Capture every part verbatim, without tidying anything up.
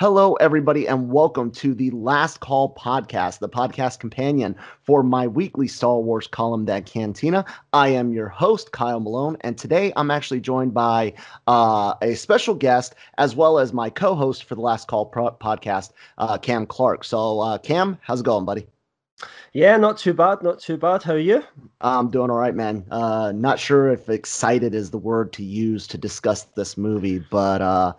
Hello, everybody, and welcome to the Last Call Podcast, the podcast companion for my weekly Star Wars column, That Cantina. I am your host, Kyle Malone, and today I'm actually joined by uh, a special guest, as well as my co-host for the Last Call pro- podcast, uh, Cam Clark. So, uh, Cam, how's it going, buddy? Yeah, not too bad, not too bad. How are you? I'm doing all right, man. Uh, not sure if excited is the word to use to discuss this movie, but uh,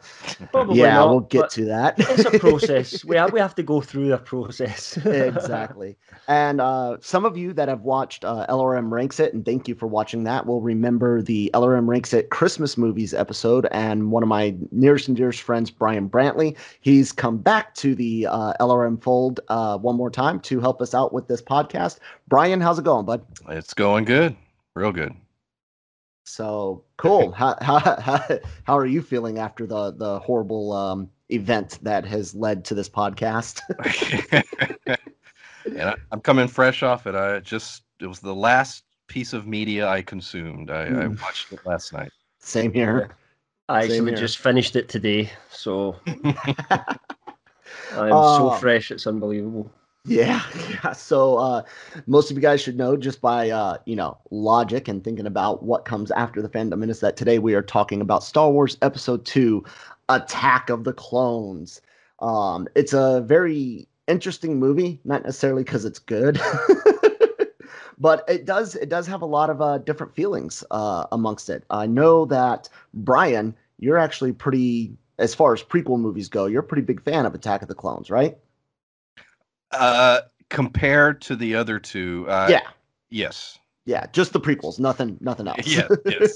yeah, not, we'll get to that. It's a process. we, have, we have to go through a process. Exactly. And uh, some of you that have watched uh, L R M Ranks It, and thank you for watching that, will remember the L R M Ranks It Christmas movies episode, and one of my nearest and dearest friends, Brian Brantley, he's come back to the uh, L R M fold uh, one more time to help us out with this podcast. Brian, how's it going, bud? It's going good, real good. So cool. how, how how how are you feeling after the the horrible um event that has led to this podcast? And I, I'm coming fresh off it. I just it was the last piece of media I consumed. I, mm. I watched it last night. Same here. I Same actually here. Just finished it today, so I'm uh, so fresh. It's unbelievable. Yeah, yeah. So uh, most of you guys should know just by, uh, you know, logic and thinking about what comes after the Phantom Menace that today we are talking about Star Wars Episode two, Attack of the Clones. Um, it's a very interesting movie, not necessarily because it's good, but it does it does have a lot of uh, different feelings uh, amongst it. I know that, Brian, you're actually pretty, as far as prequel movies go, you're a pretty big fan of Attack of the Clones, right? Uh, compared to the other two, uh, yeah, yes, yeah, just the prequels, nothing, nothing else. Yeah, yes,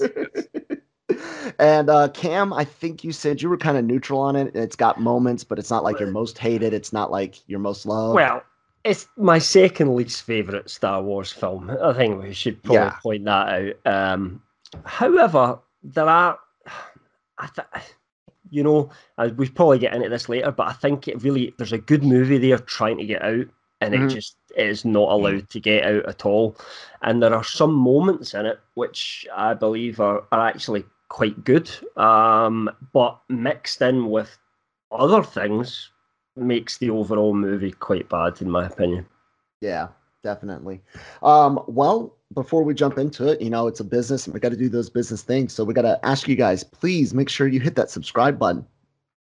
yes. And uh, Cam, I think you said you were kind of neutral on it. It's got moments, but it's not like your most hated. It's not like your most loved. Well, it's my second least favorite Star Wars film. I think we should probably yeah. point that out. Um, however, there are, I think. You know, we'll probably get into this later, but I think it really, there's a good movie there trying to get out, and mm-hmm. it just is not allowed to get out at all. And there are some moments in it which I believe are, are actually quite good, um, but mixed in with other things makes the overall movie quite bad, in my opinion. Yeah, definitely. Um, well, before we jump into it, you know, it's a business and we got to do those business things. So we got to ask you guys, please make sure you hit that subscribe button.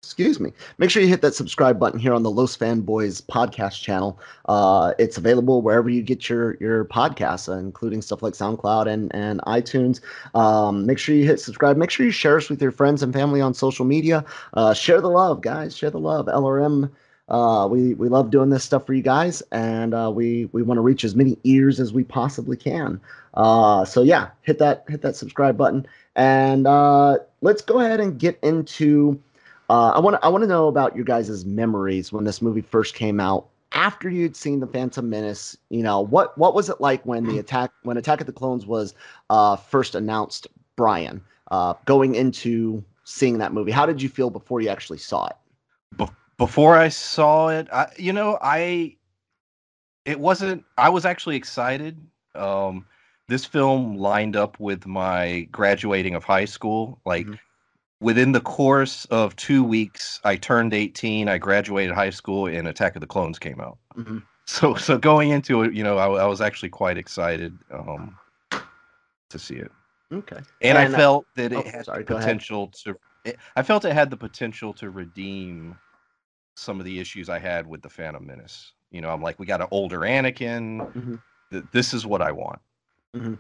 Excuse me. Make sure you hit that subscribe button here on the Los Fanboys podcast channel. Uh, it's available wherever you get your, your podcasts, uh, including stuff like SoundCloud and, and iTunes. Um, make sure you hit subscribe. Make sure you share us with your friends and family on social media. Uh, share the love, guys. Share the love. L R M. Uh, we, we love doing this stuff for you guys, and uh, we, we want to reach as many ears as we possibly can. Uh, so yeah, hit that hit that subscribe button, and uh, let's go ahead and get into. Uh, I want I want to know about your guys' memories when this movie first came out. After you'd seen The Phantom Menace, you know what what was it like when the attack when Attack of the Clones was uh, first announced? Brian, uh, going into seeing that movie, how did you feel before you actually saw it? Before. Before I saw it, I, you know, I, it wasn't, I was actually excited. Um, this film lined up with my graduating of high school. Like mm-hmm. within the course of two weeks, I turned eighteen, I graduated high school, and Attack of the Clones came out. Mm-hmm. So, so going into it, you know, I, I was actually quite excited um, to see it. Okay. And, and I, I felt that oh, it had sorry, the potential to, it, I felt it had the potential to redeem some of the issues I had with the Phantom Menace. You know, I'm like, we got an older Anakin. Mm-hmm. Th- this is what I want. Mm-hmm.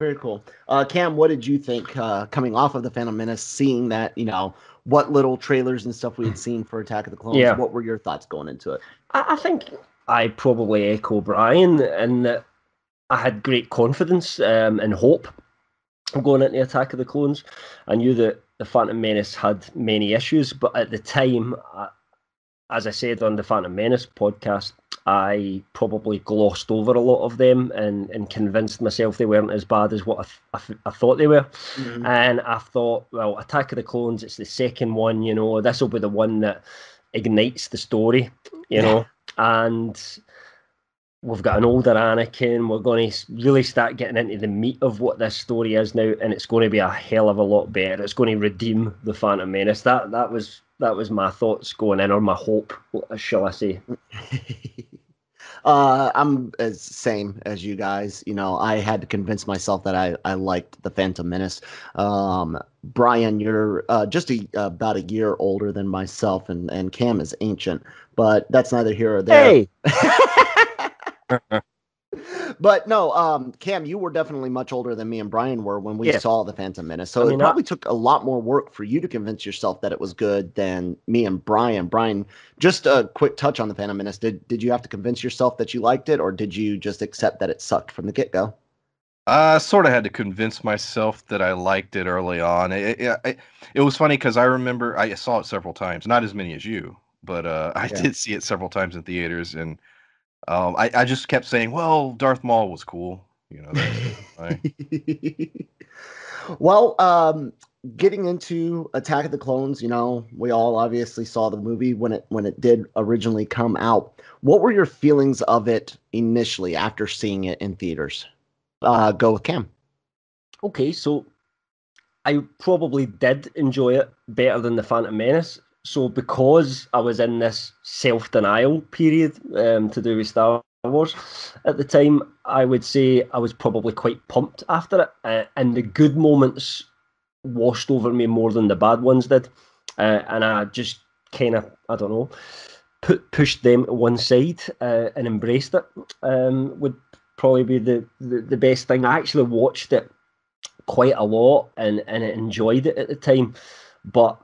Very cool. Uh, Cam, what did you think uh, coming off of the Phantom Menace, seeing that, you know, what little trailers and stuff we had seen for Attack of the Clones? Yeah. What were your thoughts going into it? I, I think I probably echo Brian in that I had great confidence um, and hope going into Attack of the Clones. I knew that the Phantom Menace had many issues, but at the time, I, as I said on the Phantom Menace podcast, I probably glossed over a lot of them and, and convinced myself they weren't as bad as what I, th- I, th- I thought they were. Mm-hmm. And I thought, well, Attack of the Clones, it's the second one, you know, this will be the one that ignites the story, you yeah. know. And we've got an older Anakin. We're going to really start getting into the meat of what this story is now, and it's going to be a hell of a lot better. It's going to redeem The Phantom Menace. That that was that was my thoughts going in, or my hope, shall I say. uh, I'm as same as you guys. You know, I had to convince myself that I, I liked The Phantom Menace. Um, Brian, you're uh, just a, about a year older than myself, and, and Cam is ancient, but that's neither here or there. Hey! But no, um, Cam, you were definitely much older than me and Brian were when we yeah. saw The Phantom Menace. So I mean, it probably I... took a lot more work for you to convince yourself that it was good than me and Brian. Brian, just a quick touch on The Phantom Menace. Did did you have to convince yourself that you liked it, or did you just accept that it sucked from the get-go? I sort of had to convince myself that I liked it early on. It, it, it, it was funny because I remember I saw it several times. Not as many as you, but uh, I yeah. did see it several times in theaters, and Um, I, I just kept saying, well, Darth Maul was cool. You know, that Well, um, getting into Attack of the Clones, you know, we all obviously saw the movie when it when it did originally come out. What were your feelings of it initially after seeing it in theaters? Uh, go with Cam. Okay, so I probably did enjoy it better than The Phantom Menace. So because I was in this self-denial period um, to do with Star Wars at the time, I would say I was probably quite pumped after it. Uh, and the good moments washed over me more than the bad ones did. Uh, and I just kind of, I don't know, put, pushed them to one side uh, and embraced it. Um, would probably be the, the, the best thing. I actually watched it quite a lot and, and enjoyed it at the time. But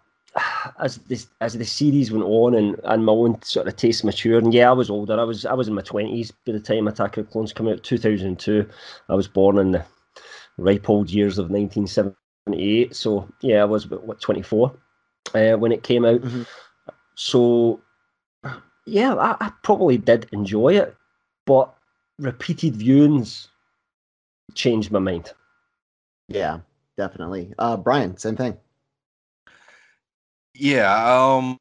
as this as the series went on and, and my own sort of tastes matured, and yeah, I was older. I was I was in my twenties by the time Attack of the Clones came out, two thousand two. I was born in the ripe old years of nineteen seventy-eight. So yeah, I was about what twenty-four uh, when it came out. Mm-hmm. So yeah, I, I probably did enjoy it, but repeated viewings changed my mind. Yeah, definitely. Uh, Brian, same thing. Yeah, um,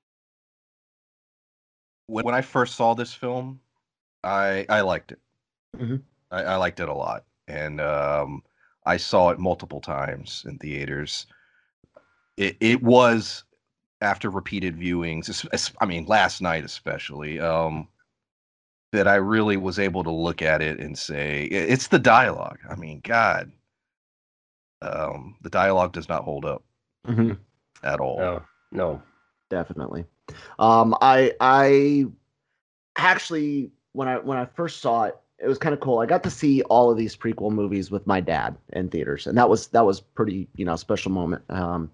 when, when I first saw this film, I I liked it. Mm-hmm. I, I liked it a lot, and um, I saw it multiple times in theaters. It it was after repeated viewings. I mean, last night especially, um, that I really was able to look at it and say it's the dialogue. I mean, God, um, the dialogue does not hold up mm-hmm. at all. No. No, definitely. Um, I I actually when I when I first saw it, it was kind of cool. I got to see all of these prequel movies with my dad in theaters, and that was that was pretty you know special moment. Um,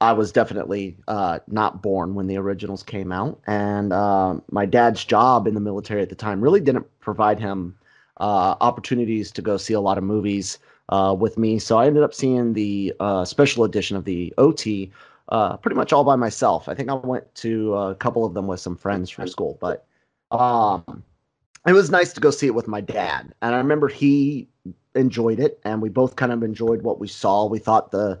I was definitely uh, not born when the originals came out, and uh, my dad's job in the military at the time really didn't provide him uh, opportunities to go see a lot of movies uh, with me. So I ended up seeing the uh, special edition of the O T. Uh, pretty much all by myself. I think I went to a couple of them with some friends from school, but um, it was nice to go see it with my dad. And I remember he enjoyed it, and we both kind of enjoyed what we saw. We thought the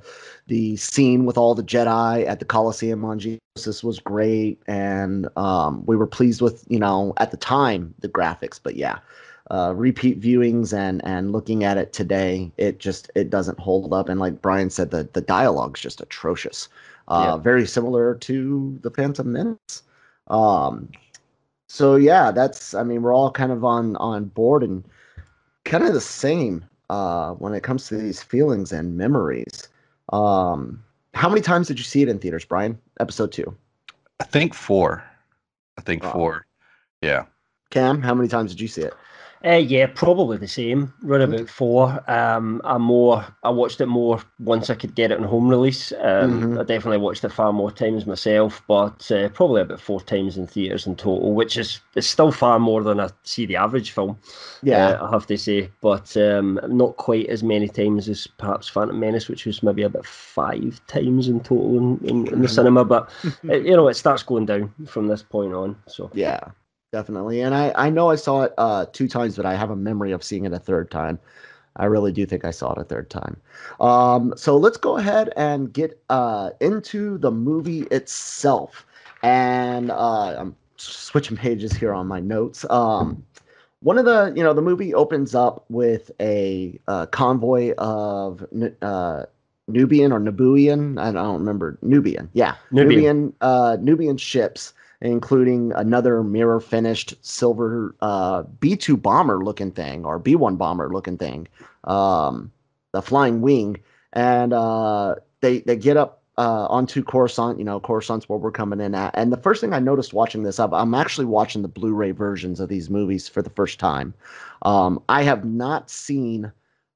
the scene with all the Jedi at the Coliseum on Geonosis was great, and um, we were pleased with, you know, at the time, the graphics. But yeah, uh, repeat viewings and and looking at it today, it just it doesn't hold up. And like Brian said, the the dialogue's just atrocious. Uh, yeah. Very similar to The Phantom Menace. Um, so, yeah, that's, I mean, we're all kind of on, on board and kind of the same uh, when it comes to these feelings and memories. Um, how many times did you see it in theaters, Brian? Episode two. I think four. I think wow. four. Yeah. Cam, how many times did you see it? Uh, yeah, probably the same, right about four. Um, I more I watched it more once I could get it on home release. Um, mm-hmm. I definitely watched it far more times myself, but uh, probably about four times in theatres in total, which is it's still far more than I see the average film, yeah. uh, I have to say. But um, not quite as many times as perhaps Phantom Menace, which was maybe about five times in total in, in, in the cinema. But, it, you know, it starts going down from this point on. So yeah. Definitely. And I, I know I saw it uh, two times, but I have a memory of seeing it a third time. I really do think I saw it a third time. Um, so let's go ahead and get uh, into the movie itself. And uh, I'm switching pages here on my notes. Um, One of the, you know, the movie opens up with a uh, convoy of uh, Nubian or Nabooian. I don't remember. Nubian. Yeah. Nubian. Nubian, uh, Nubian ships, including another mirror finished silver uh, B two bomber looking thing or B one bomber looking thing. Um, the flying wing. And uh, they, they get up uh, onto Coruscant. You know, Coruscant's where we're coming in at. And the first thing I noticed watching this up, I'm actually watching the Blu-ray versions of these movies for the first time. Um, I have not seen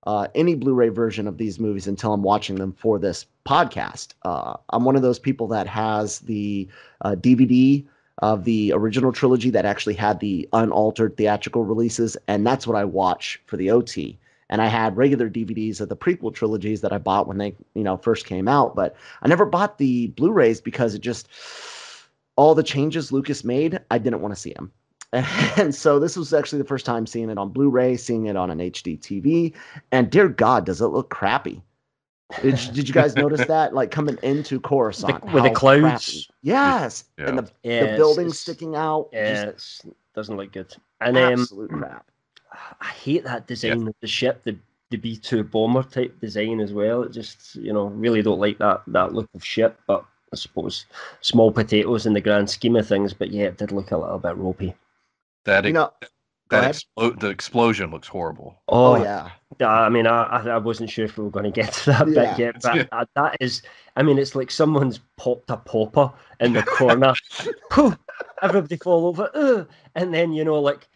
uh, any Blu-ray version of these movies until I'm watching them for this podcast. Uh, I'm one of those people that has the uh, D V D of the original trilogy that actually had the unaltered theatrical releases. And that's what I watch for the O T. And I had regular D V Ds of the prequel trilogies that I bought when they, you know, first came out. But I never bought the Blu-rays because it just, all the changes Lucas made, I didn't want to see them. And so this was actually the first time seeing it on Blu-ray, seeing it on an H D T V. And dear God, does it look crappy. Did, did you guys notice that? Like coming into Coruscant. The, with the clouds. Crappy. Yes. Yeah. And the, yeah, the building it's, sticking out. Yeah, just, it doesn't look good. And, absolute um, crap. I hate that design yeah. of the ship, the, the B two bomber type design as well. It just, you know, really don't like that that look of ship, but I suppose small potatoes in the grand scheme of things, but yeah, it did look a little bit ropey. That, you know, that explo- the explosion looks horrible. Oh, oh yeah. I mean, I I wasn't sure if we were going to get to that yeah. bit yet, but yeah. I, that is, I mean, it's like someone's popped a popper in the corner. Everybody fall over. Ugh. And then, you know, like,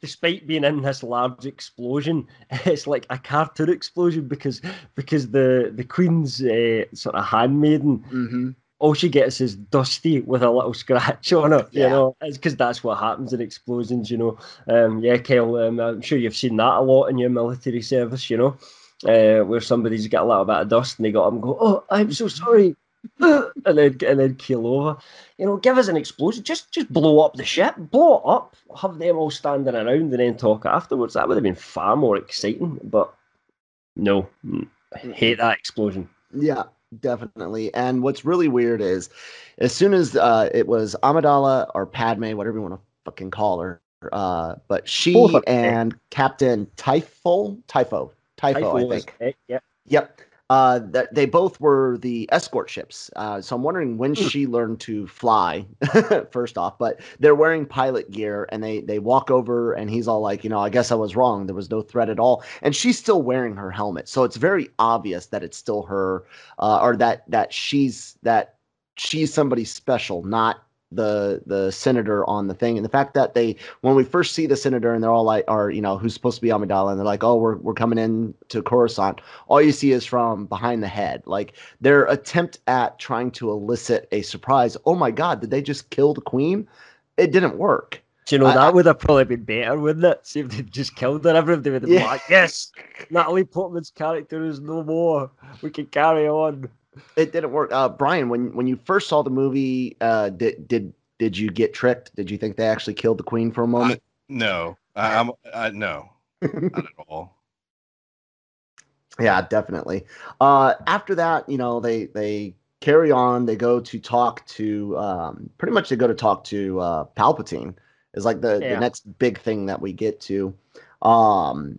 despite being in this large explosion, it's like a cartoon explosion because because the the Queen's uh, sort of handmaiden, mm-hmm. all she gets is dusty with a little scratch on her. Yeah. You know, it's because that's what happens in explosions. You know, um, yeah, Kyle, um, I'm sure you've seen that a lot in your military service. You know, uh, where somebody's got a little bit of dust and they got up and go, "Oh, I'm so sorry." and then and then keel over. You know, give us an explosion. Just just blow up the ship. Blow it up. Have them all standing around and then talk afterwards. That would have been far more exciting. But no, I hate that explosion. Yeah, definitely. And what's really weird is, as soon as uh, it was Amidala or Padme, whatever you want to fucking call her, uh, but she oh, and yeah. Captain Typho, Typho, Typho, I think. It, yeah. Yep. Uh, that they both were the escort ships. Uh, so I'm wondering when she learned to fly first off, but they're wearing pilot gear and they, they walk over and he's all like, you know, I guess I was wrong. There was no threat at all. And she's still wearing her helmet. So it's very obvious that it's still her, uh, or that, that she's, that she's somebody special, not the, the senator on the thing. And the fact that they, when we first see the senator and they're all like, are, you know, who's supposed to be Amidala, and they're like, oh, we're, we're coming in to Coruscant. All you see is from behind the head, like their attempt at trying to elicit a surprise. Oh my God, did they just kill the Queen? It didn't work. Do you know, I, that would have probably been better, wouldn't it? See if they'd just killed her, everybody would have been yeah. like, yes, Natalie Portman's character is no more. We can carry on. It didn't work. Uh, Brian, when, when you first saw the movie, uh, did, did, did you get tricked? Did you think they actually killed the Queen for a moment? I, no, I, I'm I, no, not at all. Yeah, definitely. Uh, after that, you know, they, they carry on, they go to talk to, um, pretty much they go to talk to, uh, Palpatine is like the, yeah. the next big thing that we get to. Um,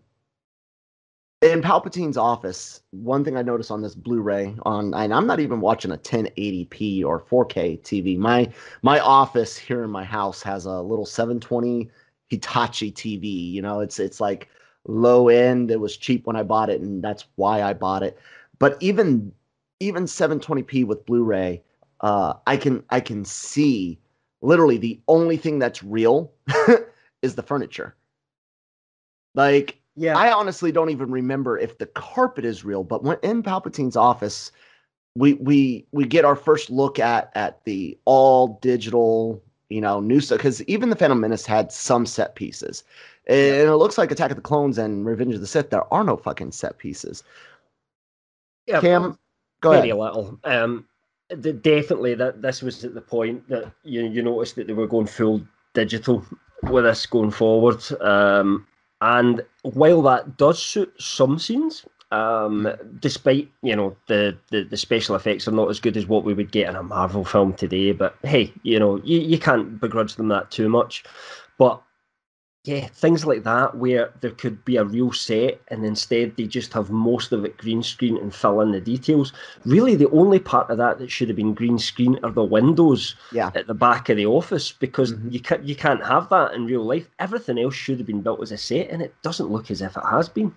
In Palpatine's office, one thing I noticed on this Blu-ray, on, and I'm not even watching a ten eighty p or four K T V. My my office here in my house has a little seven twenty Hitachi T V. You know, it's it's like low end. It was cheap when I bought it, and that's why I bought it. But even even seven twenty p with Blu-ray, uh, I can I can see literally the only thing that's real is the furniture. Like. Yeah, I honestly don't even remember if the carpet is real, but when in Palpatine's office, we we we get our first look at at the all digital, you know, new stuff, because even the Phantom Menace had some set pieces, and yeah. it looks like Attack of the Clones and Revenge of the Sith, there are no fucking set pieces. Yeah, Cam, go ahead. Very little. Um, the, definitely that this was at the point that you you noticed that they were going full digital with us going forward. Um. And while that does suit some scenes, um, despite, you know, the, the, the special effects are not as good as what we would get in a Marvel film today, but hey, you know, you, you can't begrudge them that too much. But Yeah, things like that where there could be a real set and instead they just have most of it green screen and fill in the details. Really, the only part of that that should have been green screen are the windows yeah. at the back of the office, because mm-hmm. you, ca- you can't have that in real life. Everything else should have been built as a set, and it doesn't look as if it has been.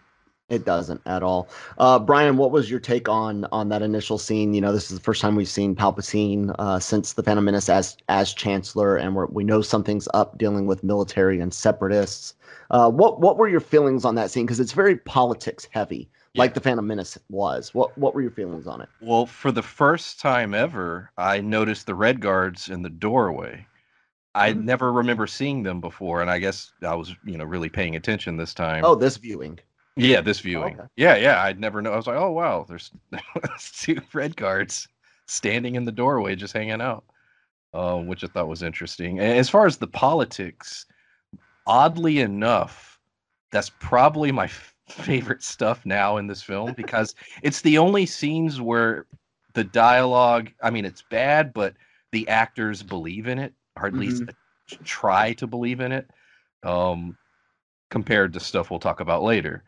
It doesn't at all. Uh, Brian, what was your take on on that initial scene? You know, this is the first time we've seen Palpatine uh, since The Phantom Menace as as Chancellor, and we're, we know something's up dealing with military and separatists. Uh, what what were your feelings on that scene? Because it's very politics heavy, yeah. like The Phantom Menace was. What what were your feelings on it? Well, for the first time ever, I noticed the Red Guards in the doorway. I mm-hmm. never remember seeing them before, and I guess I was you know really paying attention this time. Oh, this viewing. Yeah, this viewing. Oh, okay. Yeah, yeah. I'd never know. I was like, oh, wow, there's two Red Guards standing in the doorway just hanging out, uh, which I thought was interesting. And as far as the politics, oddly enough, that's probably my f- favorite stuff now in this film, because it's the only scenes where the dialogue, I mean, it's bad, but the actors believe in it, or at mm-hmm. least try to believe in it, um, compared to stuff we'll talk about later.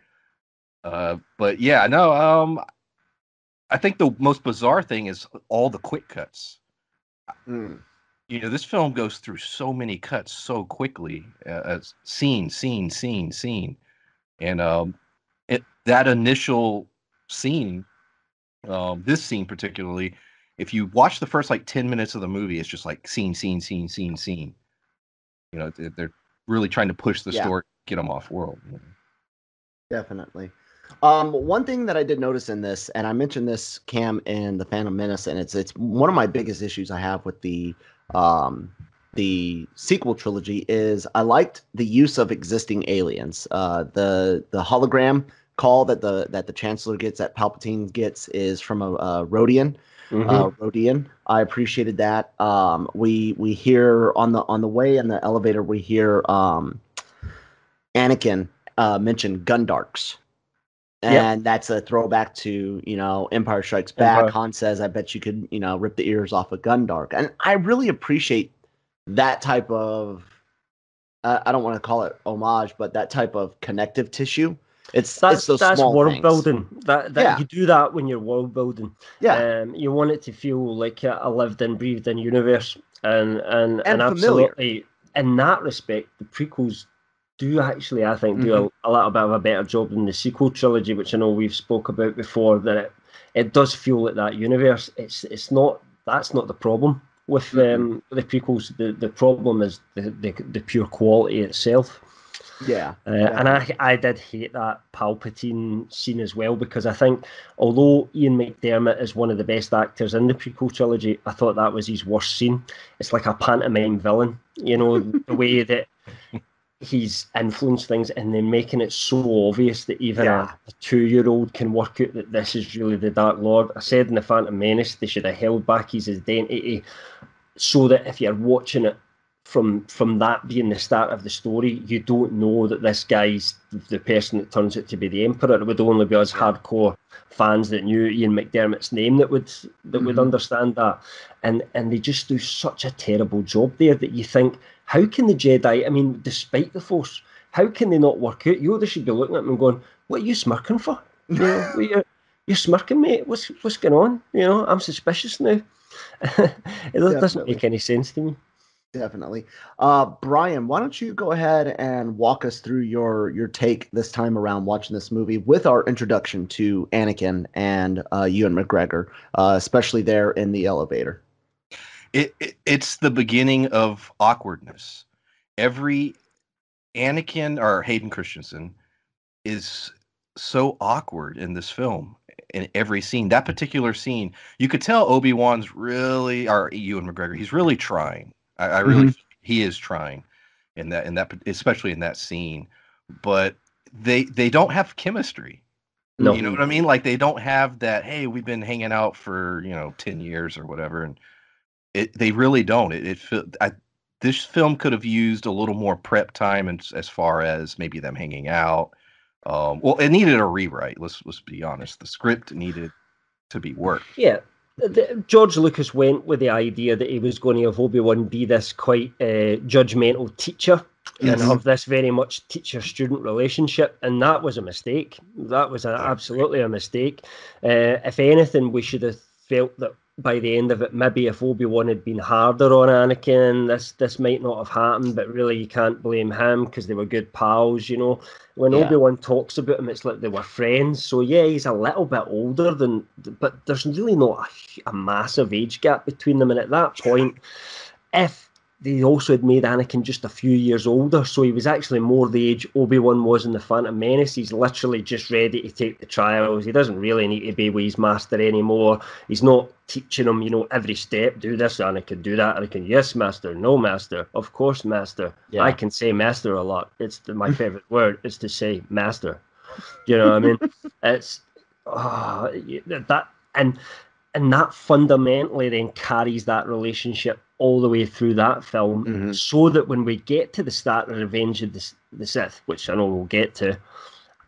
Uh, but yeah, no, um, I think the most bizarre thing is all the quick cuts. Mm. You know, this film goes through so many cuts so quickly, uh, scene, scene, scene, scene. And um, it, that initial scene, um, this scene particularly, if you watch the first like ten minutes of the movie, it's just like scene, scene, scene, scene, scene. You know, they're really trying to push the yeah. story, get them off world. You know? Definitely. Um, one thing that I did notice in this, and I mentioned this, Cam, in The Phantom Menace, and it's it's one of my biggest issues I have with the um, the sequel trilogy, is I liked the use of existing aliens. Uh, the the hologram call that the that the Chancellor gets, that Palpatine gets, is from a, a Rodian. Mm-hmm. Uh, Rodian. I appreciated that. Um, we we hear on the on the way in the elevator, we hear um, Anakin uh, mention Gundarks. And yep. that's a throwback to, you know, Empire Strikes Back. Empire. Han says, I bet you could, you know, rip the ears off a Gundark. And I really appreciate that type of, uh, I don't want to call it homage, but that type of connective tissue. It's, that's, it's those that's small world things. building. That, that yeah. You do that when you're world building. Yeah. Um, you want it to feel like a lived and breathed in universe. And, and, and, and absolutely, in that respect, the prequels do actually, I think, do mm-hmm. a, a little bit of a better job than the sequel trilogy, which I know we've spoke about before, that it, it does feel like that universe. It's it's not, that's not the problem with mm-hmm. um, the prequels. The, the problem is the, the, the pure quality itself. Yeah. Uh, yeah. And I, I did hate that Palpatine scene as well, because I think, although Ian McDermott is one of the best actors in the prequel trilogy, I thought that was his worst scene. It's like a pantomime villain, you know, the way that... he's influenced things, and then making it so obvious that even yeah. a, a two-year-old can work out that this is really the Dark Lord. I said in The Phantom Menace they should have held back his identity, so that if you're watching it from from that being the start of the story, you don't know that this guy's the person that turns out to be the Emperor. It would only be us hardcore fans that knew Ian McDermott's name that would that mm-hmm. would understand that. And and they just do such a terrible job there that you think, how can the Jedi, I mean, despite the Force, how can they not work out? Yoda should be looking at them and going, what are you smirking for? You know, you're, you're smirking, mate. What's what's going on? You know, I'm suspicious now. It Definitely. doesn't make any sense to me. Definitely. Uh, Brian, why don't you go ahead and walk us through your, your take this time around watching this movie with our introduction to Anakin and uh, Ewan McGregor, uh, especially there in the elevator. It, it it's the beginning of awkwardness. Every Anakin or Hayden Christensen is so awkward in this film. In every scene, that particular scene, you could tell Obi-Wan's really, or Ewan McGregor, he's really trying. I, I really, mm-hmm. he is trying, in that, in that, especially in that scene. But they they don't have chemistry. No, you know what I mean. Like, they don't have that. Hey, we've been hanging out for, you know, ten years or whatever, and. It, they really don't. It, it I, this film could have used a little more prep time, and as far as maybe them hanging out. Um, well, it needed a rewrite. Let's let's be honest. The script needed to be worked. Yeah, the, George Lucas went with the idea that he was going to have Obi-Wan be this quite uh, judgmental teacher. mm-hmm. and have this very much teacher-student relationship. And that was a mistake. That was a, absolutely a mistake. Uh, if anything, we should have felt that by the end of it, maybe if Obi-Wan had been harder on Anakin, this this might not have happened, but really you can't blame him because they were good pals, you know. When yeah. Obi-Wan talks about him, it's like they were friends. So, yeah, he's a little bit older, than, but there's really not a, a massive age gap between them. And at that point, if they also had made Anakin just a few years older, so he was actually more the age Obi-Wan was in The Phantom Menace. He's literally just ready to take the trials. He doesn't really need to be with his master anymore. He's not teaching him, you know, every step, do this, Anakin, do that, Anakin, yes, master, no, master, of course, master. Yeah. I can say master a lot. It's the, my favourite word is to say master. You know what I mean? It's, oh, that, and and that fundamentally then carries that relationship all the way through that film, mm-hmm. so that when we get to the start of Revenge of the, the Sith, which I know we'll get to,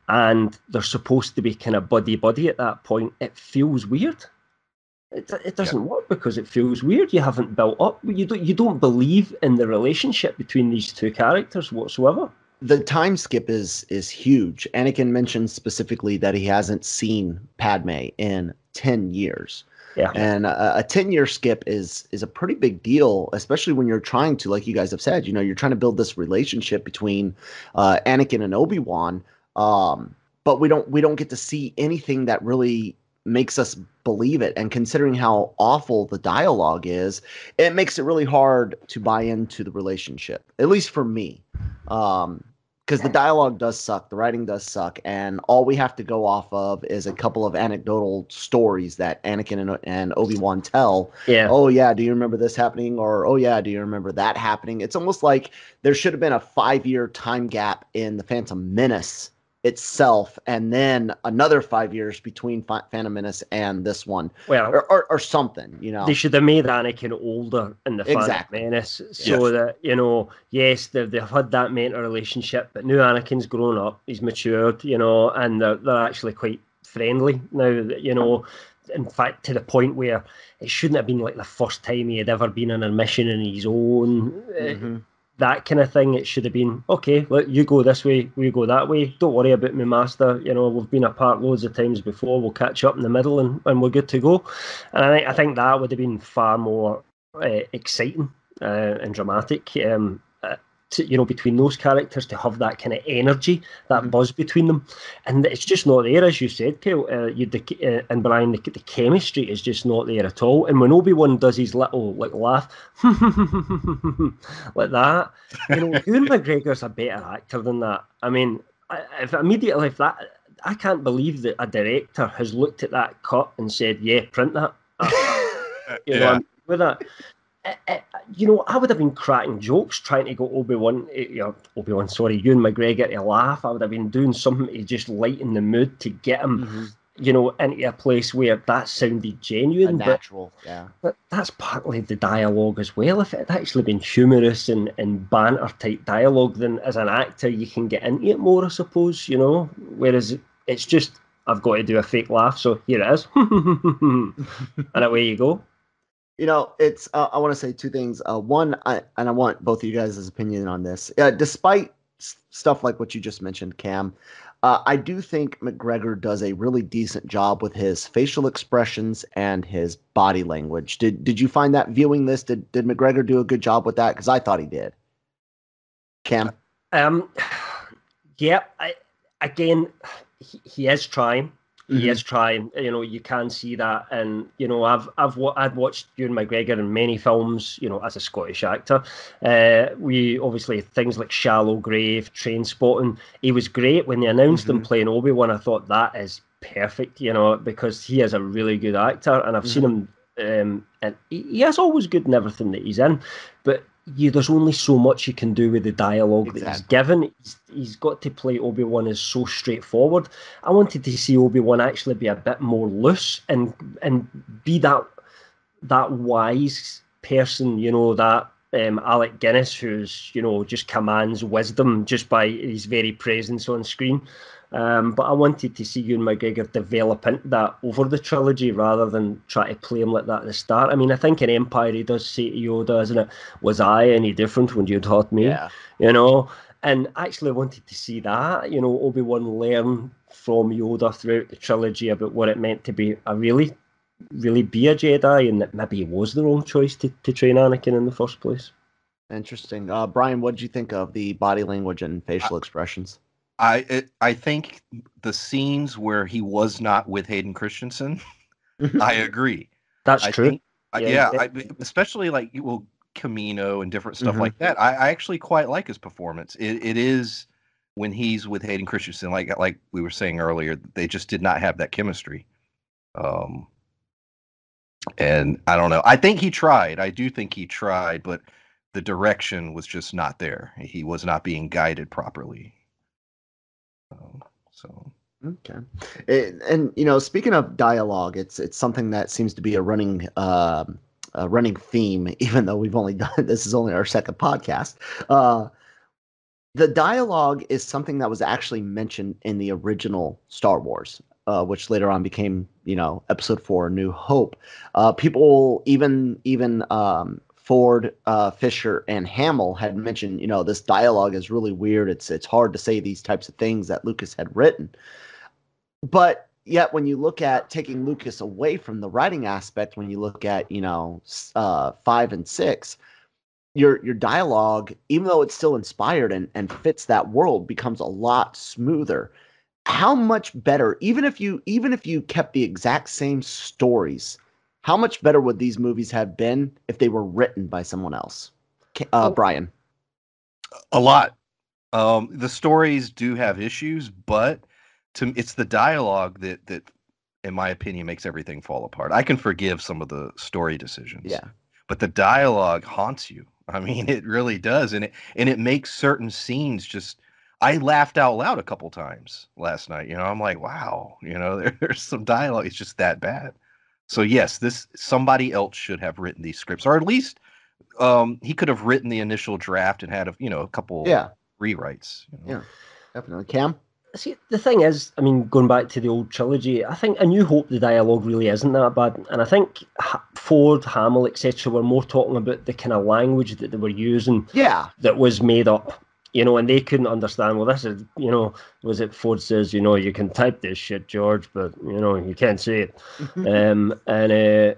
and they're supposed to be kind of buddy-buddy at that point, it feels weird. It, it doesn't yeah. work because it feels weird. You haven't built up. You don't, you don't believe in the relationship between these two characters whatsoever. The time skip is is huge. Anakin mentions specifically that he hasn't seen Padme in ten years. Yeah. And a, a ten-year skip is is a pretty big deal, especially when you're trying to, like you guys have said, you know, you're trying to build this relationship between uh, Anakin and Obi-Wan, um, but we don't we don't get to see anything that really makes us believe it. And considering how awful the dialogue is, it makes it really hard to buy into the relationship, at least for me, um, because the dialogue does suck, the writing does suck, and all we have to go off of is a couple of anecdotal stories that Anakin and, and Obi-Wan tell. Yeah. Oh, yeah, do you remember this happening? Or, oh, yeah, do you remember that happening? It's almost like there should have been a five-year time gap in The Phantom Menace itself, and then another five years between F- Phantom Menace and this one, well, or, or, or something, you know. They should have made Anakin older in the exactly. Phantom Menace, so yes. that, you know, yes, they've, they've had that mentor relationship, but now Anakin's grown up, he's matured, you know, and they're, they're actually quite friendly now, you know. In fact, to the point where it shouldn't have been like the first time he had ever been on a mission in his own. Mm-hmm. Uh, that kind of thing, it should have been, okay, look, you go this way, we go that way, don't worry about me, master, you know, we've been apart loads of times before, we'll catch up in the middle and, and we're good to go. And I, I think that would have been far more uh, exciting uh, and dramatic, um, uh, to, you know, between those characters, to have that kind of energy, that buzz between them. And it's just not there, as you said, Kyle, uh, you, the, uh, and Brian, the, the chemistry is just not there at all. And when Obi-Wan does his little like laugh, like that, you know, Ewan McGregor's a better actor than that. I mean, I, if immediately if that, I can't believe that a director has looked at that cut and said, yeah, print that. You yeah. know, I'm with that. I, I, you know, I would have been cracking jokes trying to go Obi-Wan, you know, Obi-Wan, sorry, Ewan McGregor to laugh. I would have been doing something to just lighten the mood to get him, mm-hmm. you know, into a place where that sounded genuine. A natural, but, yeah. But that's partly the dialogue as well. If it had actually been humorous and, and banter-type dialogue, then as an actor you can get into it more, I suppose, you know, whereas it's just, I've got to do a fake laugh, so here it is. And away you go. You know, it's. Uh, I want to say two things. Uh, one, I, and I want both of you guys' opinion on this. Uh, despite s- stuff like what you just mentioned, Cam, uh, I do think McGregor does a really decent job with his facial expressions and his body language. Did Did you find that viewing this? Did Did McGregor do a good job with that? Because I thought he did. Cam. Um. Yeah. I. Again, he, he is trying. Mm-hmm. He is trying, you know, you can see that. And, you know, I've I've I'd watched Ewan McGregor in many films, you know, as a Scottish actor. Uh, we obviously, things like Shallow Grave, Trainspotting, he was great. When they announced mm-hmm. him playing Obi-Wan, I thought that is perfect, you know, because he is a really good actor. And I've mm-hmm. seen him, um, and he, he is always good in everything that he's in. But you, there's only so much you can do with the dialogue exactly. that he's given. He's, he's got to play Obi-Wan as so straightforward. I wanted to see Obi-Wan actually be a bit more loose and and be that that wise person, you know, that um, Alec Guinness who's, you know, just commands wisdom just by his very presence on screen. Um, but I wanted to see Ewan McGregor developing that over the trilogy rather than try to play him like that at the start. I mean, I think in Empire he does say to Yoda, isn't it, was I any different when you taught me? Yeah. You know, and actually wanted to see that, you know, Obi-Wan learn from Yoda throughout the trilogy about what it meant to be a really, really be a Jedi, and that maybe it was the wrong choice to, to train Anakin in the first place. Interesting. Uh, Brian, what did you think of the body language and facial I- expressions? I it, I think the scenes where he was not with Hayden Christensen, I agree. That's I true. Think, yeah, yeah I, especially like well, Kamino and different stuff mm-hmm. like that. I, I actually quite like his performance. It it is when he's with Hayden Christensen, like like we were saying earlier, they just did not have that chemistry. Um, and I don't know. I think he tried. I do think he tried, but the direction was just not there. He was not being guided properly. So okay, it, and you know, speaking of dialogue, it's it's something that seems to be a running uh, a running theme, even though we've only done this is only our second podcast. Uh, the dialogue is something that was actually mentioned in the original Star Wars, uh, which later on became you know Episode Four: A New Hope. Uh, people even even. Um, Ford, uh, Fisher, and Hamill had mentioned, you know, this dialogue is really weird. It's it's hard to say these types of things that Lucas had written. But yet when you look at taking Lucas away from the writing aspect, when you look at, you know, uh, five and six, your your dialogue, even though it's still inspired and, and fits that world, becomes a lot smoother. How much better, even if you even if you kept the exact same stories, how much better would these movies have been if they were written by someone else? Uh, Brian. A lot. Um, the stories do have issues, but to, it's the dialogue that, that, in my opinion, makes everything fall apart. I can forgive some of the story decisions. Yeah. But the dialogue haunts you. I mean, it really does. And it, and it makes certain scenes just... I laughed out loud a couple times last night. You know, I'm like, wow. You know, there, there's some dialogue. It's just that bad. So yes, this somebody else should have written these scripts, or at least um, he could have written the initial draft and had a you know a couple yeah. rewrites. You know? Yeah, definitely. Cam, see the thing is, I mean, going back to the old trilogy, I think A New Hope the dialogue really isn't that bad, and I think Ford, Hamill, et cetera were more talking about the kind of language that they were using. Yeah, that was made up. You know, and they couldn't understand, well, this is, you know, was it Ford says, you know, you can type this shit, George, but, you know, you can't say it. um, and, uh,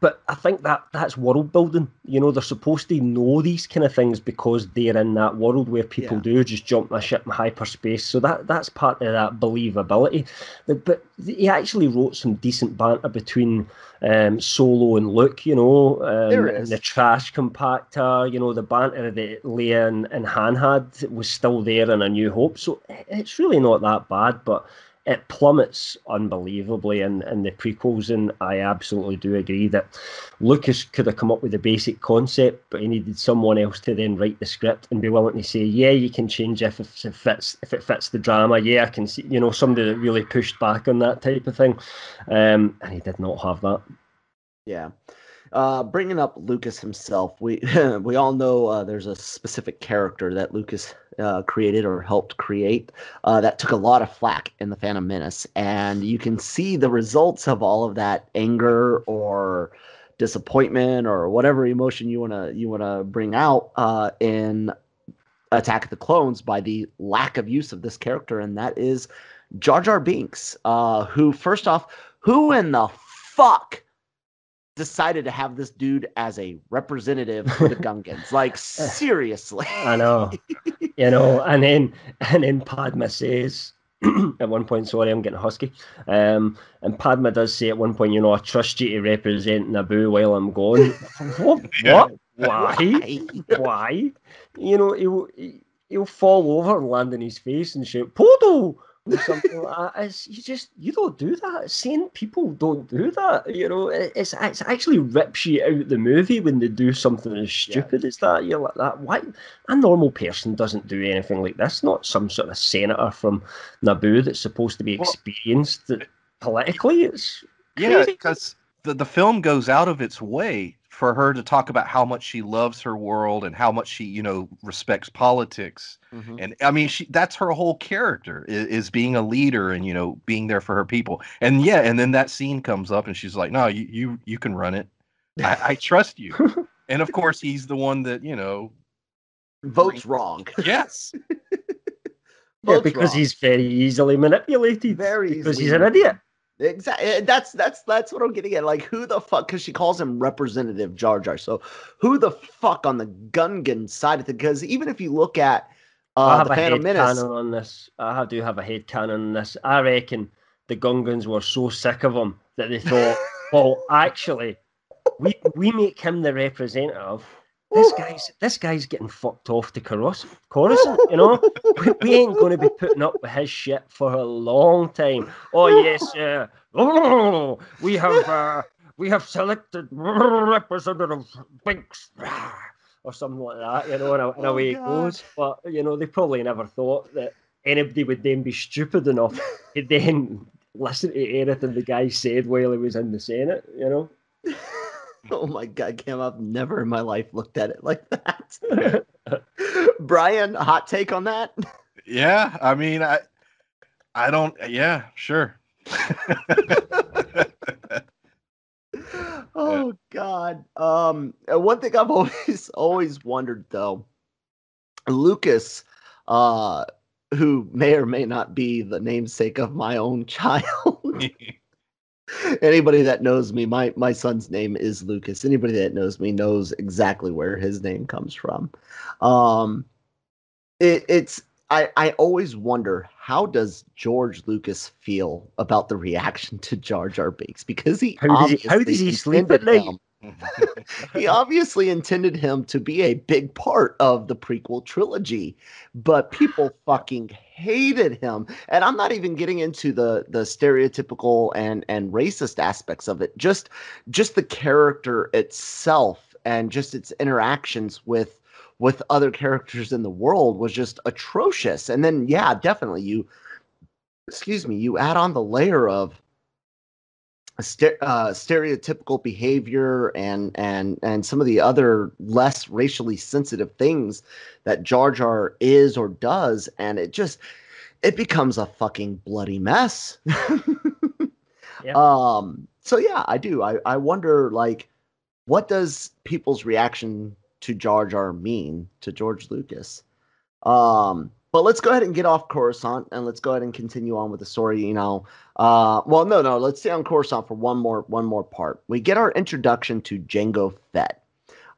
but I think that that's world building. You know, they're supposed to know these kind of things because they're in that world where people yeah. do just jump my ship in hyperspace. So that that's part of that believability. But he actually wrote some decent banter between um, Solo and Luke, you know, um, there is. And the trash compactor, you know, the banter that Leia and, and Han had was still there in A New Hope. So it's really not that bad, but... it plummets unbelievably in, in the prequels, and I absolutely do agree that Lucas could have come up with a basic concept, but he needed someone else to then write the script and be willing to say, yeah, you can change if it fits if it fits the drama. Yeah, I can see, you know, somebody that really pushed back on that type of thing. Um, and he did not have that. Yeah. Uh, bringing up Lucas himself, we we all know uh, there's a specific character that Lucas uh, created or helped create uh, that took a lot of flack in The Phantom Menace, and you can see the results of all of that anger or disappointment or whatever emotion you wanna you wanna bring out uh, in Attack of the Clones by the lack of use of this character, and that is Jar Jar Binks, uh, who first off, who in the fuck decided to have this dude as a representative for the Gungans? Like, seriously. I know. You know, and then and then Padma says at one point, sorry, I'm getting husky. Um, and Padma does say at one point, you know, I trust you to represent Naboo while I'm gone. What? What? Why? Why? You know, he'll, he'll fall over and land on his face and shout, Podo! Or something like that. It's, you just you don't do that. Sane people don't do that. You know, it, it's it's actually rips you out the movie when they do something as stupid yeah. as that. You're like that. Why a normal person doesn't do anything like this? Not some sort of senator from Naboo that's supposed to be experienced well, politically. It's crazy. Yeah, because the the film goes out of its way for her to talk about how much she loves her world and how much she, you know, respects politics. Mm-hmm. And I mean, she, that's her whole character is, is being a leader and, you know, being there for her people. And yeah. And then that scene comes up and she's like, no, you, you, you can run it. I, I trust you. And of course he's the one that, you know, votes re- wrong. Yes. Yeah, because wrong. He's very easily manipulated. Very easily. Because he's an idiot. Exactly. That's that's that's what I'm getting at. Like, who the fuck? Because she calls him Representative Jar Jar. So, who the fuck on the Gungan side of it? Because even if you look at uh, the Phantom Menace, on this, I do have a headcanon on this. I reckon the Gungans were so sick of him that they thought, well, actually, we we make him the representative. This guy's this guy's getting fucked off to Coruscant, you know? We, we ain't going to be putting up with his shit for a long time. Oh, yes, yeah. Uh, we have uh, we have selected Representative Binks or something like that, you know, and, and oh, away God. It goes. But, you know, they probably never thought that anybody would then be stupid enough to then listen to anything the guy said while he was in the Senate, you know? Oh my God, Cam, I've never in my life looked at it like that. Brian, hot take on that? Yeah, I mean, I I don't, yeah, sure. Oh God. Um, one thing I've always, always wondered though, Lucas, uh, who may or may not be the namesake of my own child, anybody that knows me, my, my son's name is Lucas. Anybody that knows me knows exactly where his name comes from. Um, it, it's I, I always wonder, how does George Lucas feel about the reaction to Jar Jar Binks? Because he how obviously does he, how does he sleep at night? He obviously intended him to be a big part of the prequel trilogy, but people fucking hated him. And I'm not even getting into the the stereotypical and and racist aspects of it. Just just the character itself and just its interactions with with other characters in the world was just atrocious. And then, yeah, definitely you, excuse me, you add on the layer of St- uh, stereotypical behavior and and and some of the other less racially sensitive things that Jar Jar is or does, and it just it becomes a fucking bloody mess. Yeah. Um. So yeah, I do. I I wonder, like, what does people's reaction to Jar Jar mean to George Lucas? Um. But let's go ahead and get off Coruscant, and let's go ahead and continue on with the story. You know, uh, well, no, no, let's stay on Coruscant for one more, one more part. We get our introduction to Jango Fett.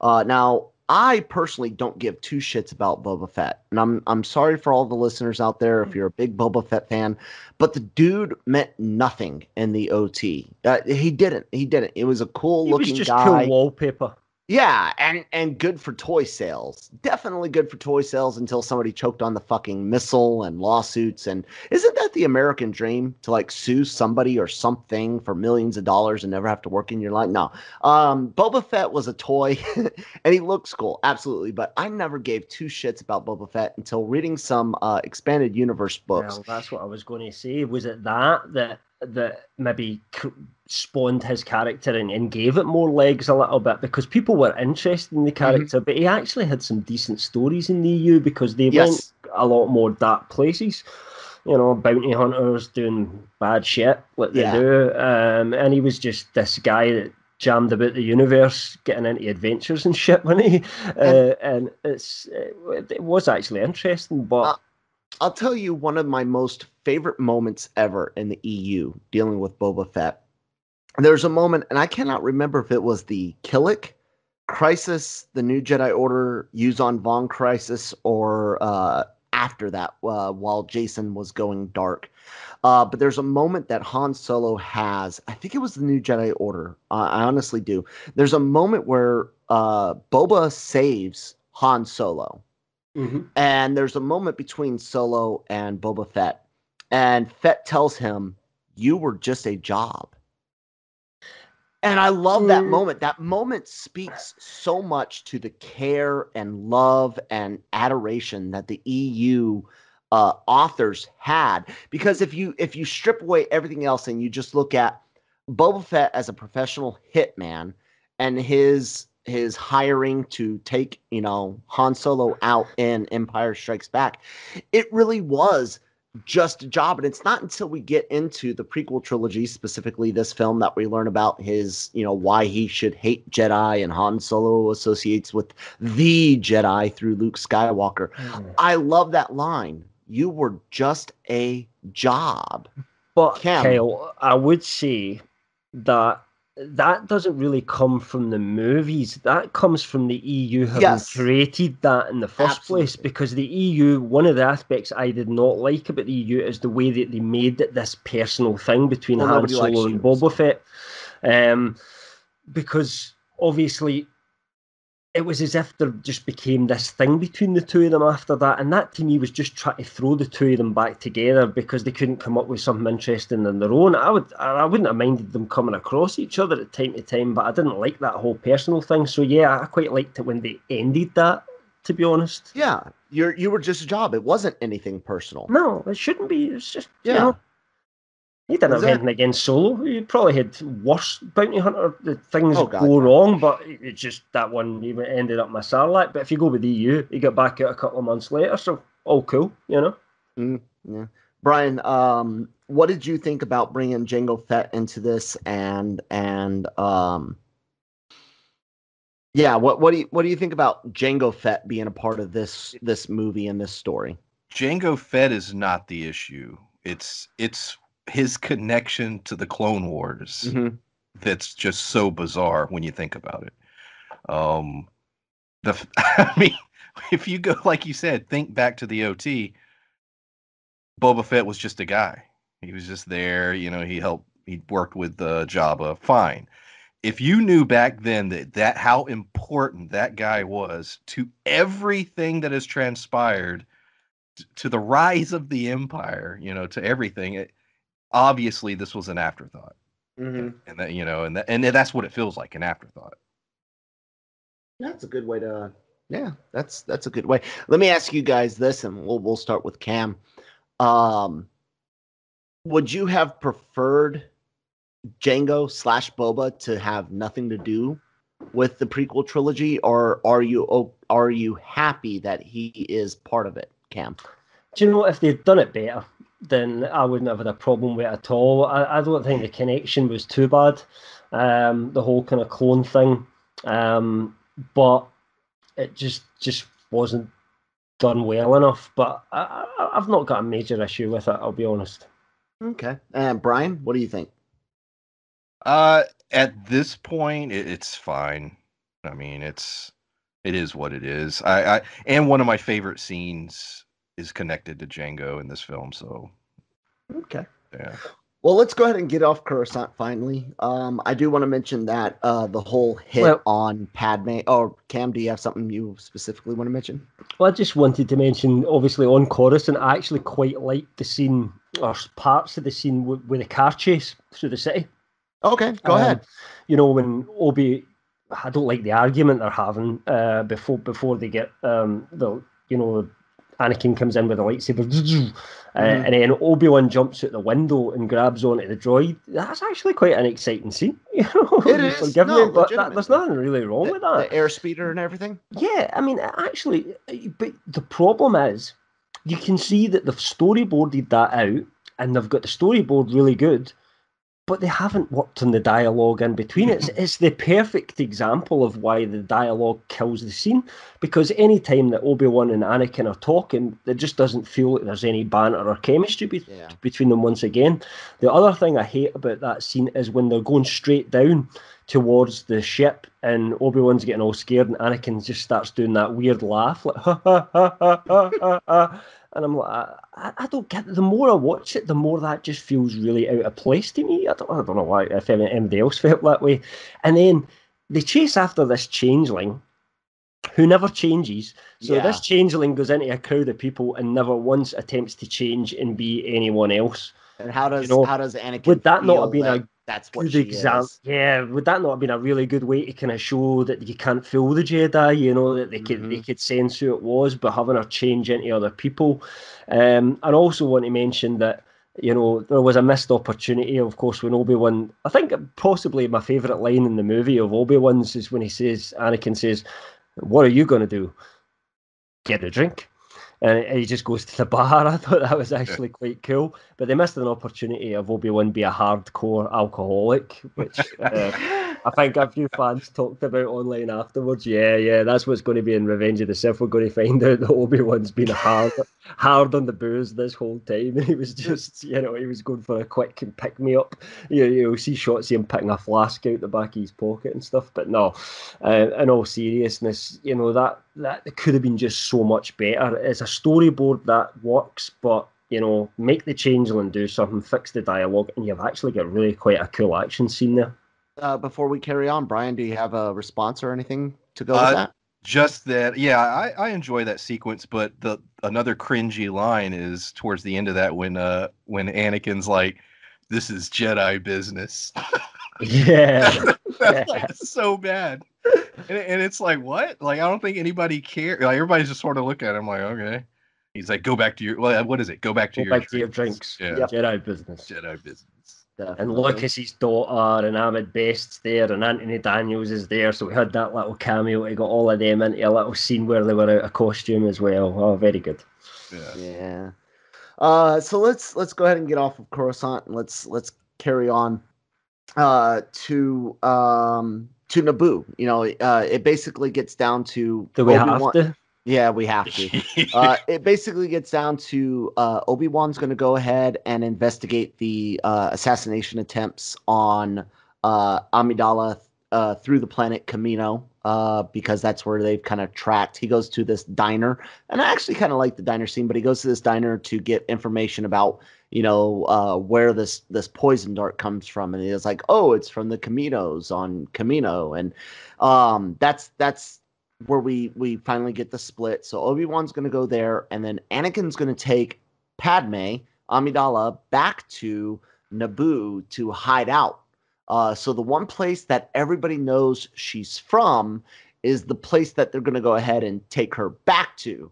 Uh, now, I personally don't give two shits about Boba Fett, and I'm I'm sorry for all the listeners out there if you're a big Boba Fett fan, but the dude meant nothing in the O T. Uh, he didn't. He didn't. It was a cool he looking was just guy. Cool wallpaper. Yeah, and, and good for toy sales. Definitely good for toy sales until somebody choked on the fucking missile and lawsuits. And isn't that the American dream, to like sue somebody or something for millions of dollars and never have to work in your life? No. Um, Boba Fett was a toy and he looks cool. Absolutely. But I never gave two shits about Boba Fett until reading some uh, expanded universe books. Well, that's what I was going to say. Was it that that? that maybe spawned his character and, and gave it more legs a little bit, because people were interested in the character, mm-hmm. but he actually had some decent stories in the E U because they yes. went a lot more dark places, you know, bounty hunters doing bad shit, what they yeah. do, um, and he was just this guy that jammed about the universe, getting into adventures and shit, wasn't he? Uh, and it's it was actually interesting, but... Uh- I'll tell you one of my most favorite moments ever in the E U dealing with Boba Fett. There's a moment, and I cannot remember if it was the Killick Crisis, the New Jedi Order, Yuuzhan Vong Crisis, or uh, after that, uh, while Jason was going dark. Uh, but there's a moment that Han Solo has. I think it was the New Jedi Order. Uh, I honestly do. There's a moment where uh, Boba saves Han Solo. Mm-hmm. And there's a moment between Solo and Boba Fett, and Fett tells him, "You were just a job." And I love that moment. That moment speaks so much to the care and love and adoration that the E U uh, authors had. Because if you if you strip away everything else and you just look at Boba Fett as a professional hitman and his his hiring to take, you know, Han Solo out in Empire Strikes Back, it really was just a job. And it's not until we get into the prequel trilogy, specifically this film, that we learn about his, you know, why he should hate Jedi, and Han Solo associates with the Jedi through Luke Skywalker. Mm. I love that line. You were just a job. But Cam, Kyle, I would say that that doesn't really come from the movies. That comes from the E U having yes. created that in the first Absolutely. place, because the E U, one of the aspects I did not like about the E U is the way that they made it this personal thing between well, Han Solo and Boba Fett. Um, because obviously it was as if there just became this thing between the two of them after that, and that to me was just trying to throw the two of them back together because they couldn't come up with something interesting on their own. I would, I wouldn't have minded them coming across each other at time to time, but I didn't like that whole personal thing. So yeah, I quite liked it when they ended that, to be honest. Yeah, you're you were just a job. It wasn't anything personal. No, it shouldn't be. It's just yeah. You know, he didn't exactly. have anything against Solo. He probably had worse bounty hunter things oh, God, go wrong, but it's just that one he ended up in my Sarlacc. But if you go with the E U, he got back out a couple of months later, so all cool, you know? Mm, yeah. Brian, um, what did you think about bringing Jango Fett into this? And and um, yeah, what what do you what do you think about Jango Fett being a part of this this movie and this story? Jango Fett is not the issue. It's it's. His connection to the Clone Wars mm-hmm. that's just so bizarre when you think about it. Um, the I mean, if you go, like you said, think back to the O T, Boba Fett was just a guy. He was just there, you know, he helped, he worked with uh, Jabba, fine. If you knew back then that, that how important that guy was to everything that has transpired, t- to the rise of the Empire, you know, to everything, it, obviously this was an afterthought mm-hmm. and that, you know, and that, and that's what it feels like, an afterthought. That's a good way to, yeah, that's, that's a good way. Let me ask you guys this, and we'll, we'll start with Cam. Um, would you have preferred Jango slash Boba to have nothing to do with the prequel trilogy, or are you, are you happy that he is part of it, Cam? Do you know what? If they'd done it better, then I wouldn't have had a problem with it at all. I, I don't think the connection was too bad, um, the whole kind of clone thing. Um, but it just just wasn't done well enough. But I, I, I've not got a major issue with it, I'll be honest. Okay. Uh, Brian, what do you think? Uh, at this point, it, it's fine. I mean, it's it is what it is. I, I and one of my favorite scenes is connected to Jango in this film, so okay. Yeah. Well, let's go ahead and get off Coruscant finally. Um, I do want to mention that uh, the whole hit well, on Padme. Or Cam, do you have something you specifically want to mention? Well, I just wanted to mention, obviously, on Coruscant, I actually quite liked the scene, or parts of the scene with, with the car chase through the city. Okay, go um, ahead. You know, when Obi, I don't like the argument they're having uh, before before they get um, the you know. Anakin comes in with a lightsaber, mm-hmm. uh, and then Obi-Wan jumps out the window and grabs onto the droid. That's actually quite an exciting scene. You know? It is. No, me, but that, there's nothing really wrong the, with that. The airspeeder and everything? Yeah, I mean, actually, but the problem is, you can see that they've storyboarded that out, and they've got the storyboard really good, but they haven't worked on the dialogue in between. It's, it's the perfect example of why the dialogue kills the scene, because any time that Obi-Wan and Anakin are talking, it just doesn't feel like there's any banter or chemistry be- yeah. between them once again. The other thing I hate about that scene is when they're going straight down towards the ship and Obi-Wan's getting all scared and Anakin just starts doing that weird laugh, like, ha, ha, ha, ha, ha, ha, ha. And I'm like, I, I don't get it. The more I watch it, the more that just feels really out of place to me. I don't, I don't know why, if anybody else felt that way. And then they chase after this changeling who never changes. So yeah. This changeling goes into a crowd of people and never once attempts to change and be anyone else. And how does you know, how does Anakin would that feel not have been that a that's what good she exam- is? Yeah, would that not have been a really good way to kind of show that you can't fool the Jedi? You know, that they could mm-hmm. they could sense who it was, but having her change into other people. Um, I also want to mention that you know, there was a missed opportunity, of course, when Obi-Wan, I think possibly my favourite line in the movie of Obi-Wan's is when he says, Anakin says, what are you going to do? Get a drink. And he just goes to the bar. I thought that was actually quite cool. But they missed an opportunity of Obi-Wan be a hardcore alcoholic, which uh, I think a few fans talked about online afterwards. Yeah, yeah, that's what's going to be in Revenge of the Sith. We're going to find out that Obi-Wan's been hard, hard on the booze this whole time. And he was just, you know, he was going for a quick pick-me-up. You, you'll see shots of him picking a flask out the back of his pocket and stuff. But no, uh, in all seriousness, you know, that, that could have been just so much better. It's a storyboard that works, but, you know, make the changeling do something, fix the dialogue, and you've actually got really quite a cool action scene there. Uh, before we carry on, Brian, do you have a response or anything to go uh, with that? Just that, yeah, I, I enjoy that sequence, but the another cringy line is towards the end of that when uh, when Anakin's like, this is Jedi business. Yeah. That's, yeah. Like, so bad. And, and it's like, what? Like, I don't think anybody cares. Like, everybody's just sort of looking at him like, okay. He's like, go back to your, well, what is it? Go back to, go your, back drinks. to your drinks. Yeah. Yep. Jedi business. Jedi business. Definitely. And Lucas's daughter and Ahmed Best's there and Anthony Daniels is there. So we had that little cameo. He got all of them into a little scene where they were out of costume as well. Oh, very good. Yeah. Yeah. Uh, so let's let's go ahead and get off of Coruscant and let's let's carry on uh, to um, to Naboo. You know, uh, it basically gets down to Do we Obi-Wan. have to? Yeah, we have to. uh, it basically gets down to uh, Obi-Wan's going to go ahead and investigate the uh, assassination attempts on uh, Amidala uh, through the planet Kamino, uh, because that's where they've kind of tracked. He goes to this diner, and I actually kind of like the diner scene, but he goes to this diner to get information about, you know, uh, where this, this poison dart comes from. And it's like, oh, it's from the Kaminos on Kamino. And um, that's that's... where we, we finally get the split. So Obi-Wan's going to go there, and then Anakin's going to take Padme Amidala back to Naboo to hide out. Uh, so the one place that everybody knows she's from is the place that they're going to go ahead and take her back to,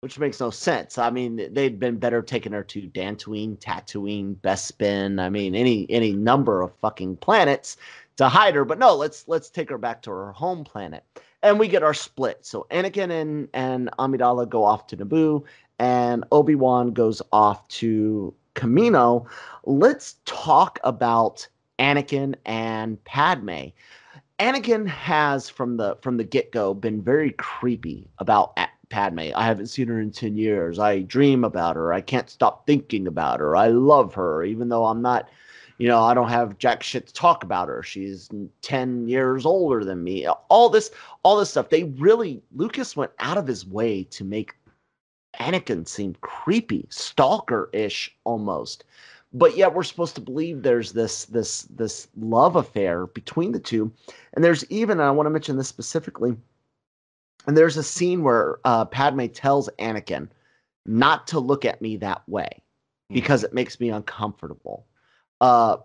which makes no sense. I mean, they'd been better taking her to Dantooine, Tatooine, Bespin, I mean, any any number of fucking planets to hide her. But no, let's let's take her back to her home planet. And we get our split. So Anakin and, and Amidala go off to Naboo, and Obi-Wan goes off to Kamino. Let's talk about Anakin and Padme. Anakin has, from the from the get-go, been very creepy about Padme. I haven't seen her in ten years. I dream about her. I can't stop thinking about her. I love her, even though I'm not... You know, I don't have jack shit to talk about her. She's ten years older than me. All this, all this stuff. They really, Lucas went out of his way to make Anakin seem creepy, stalker-ish almost. But yet we're supposed to believe there's this, this, this love affair between the two. And there's even, and I want to mention this specifically, and there's a scene where uh, Padme tells Anakin not to look at me that way because it makes me uncomfortable. Uh,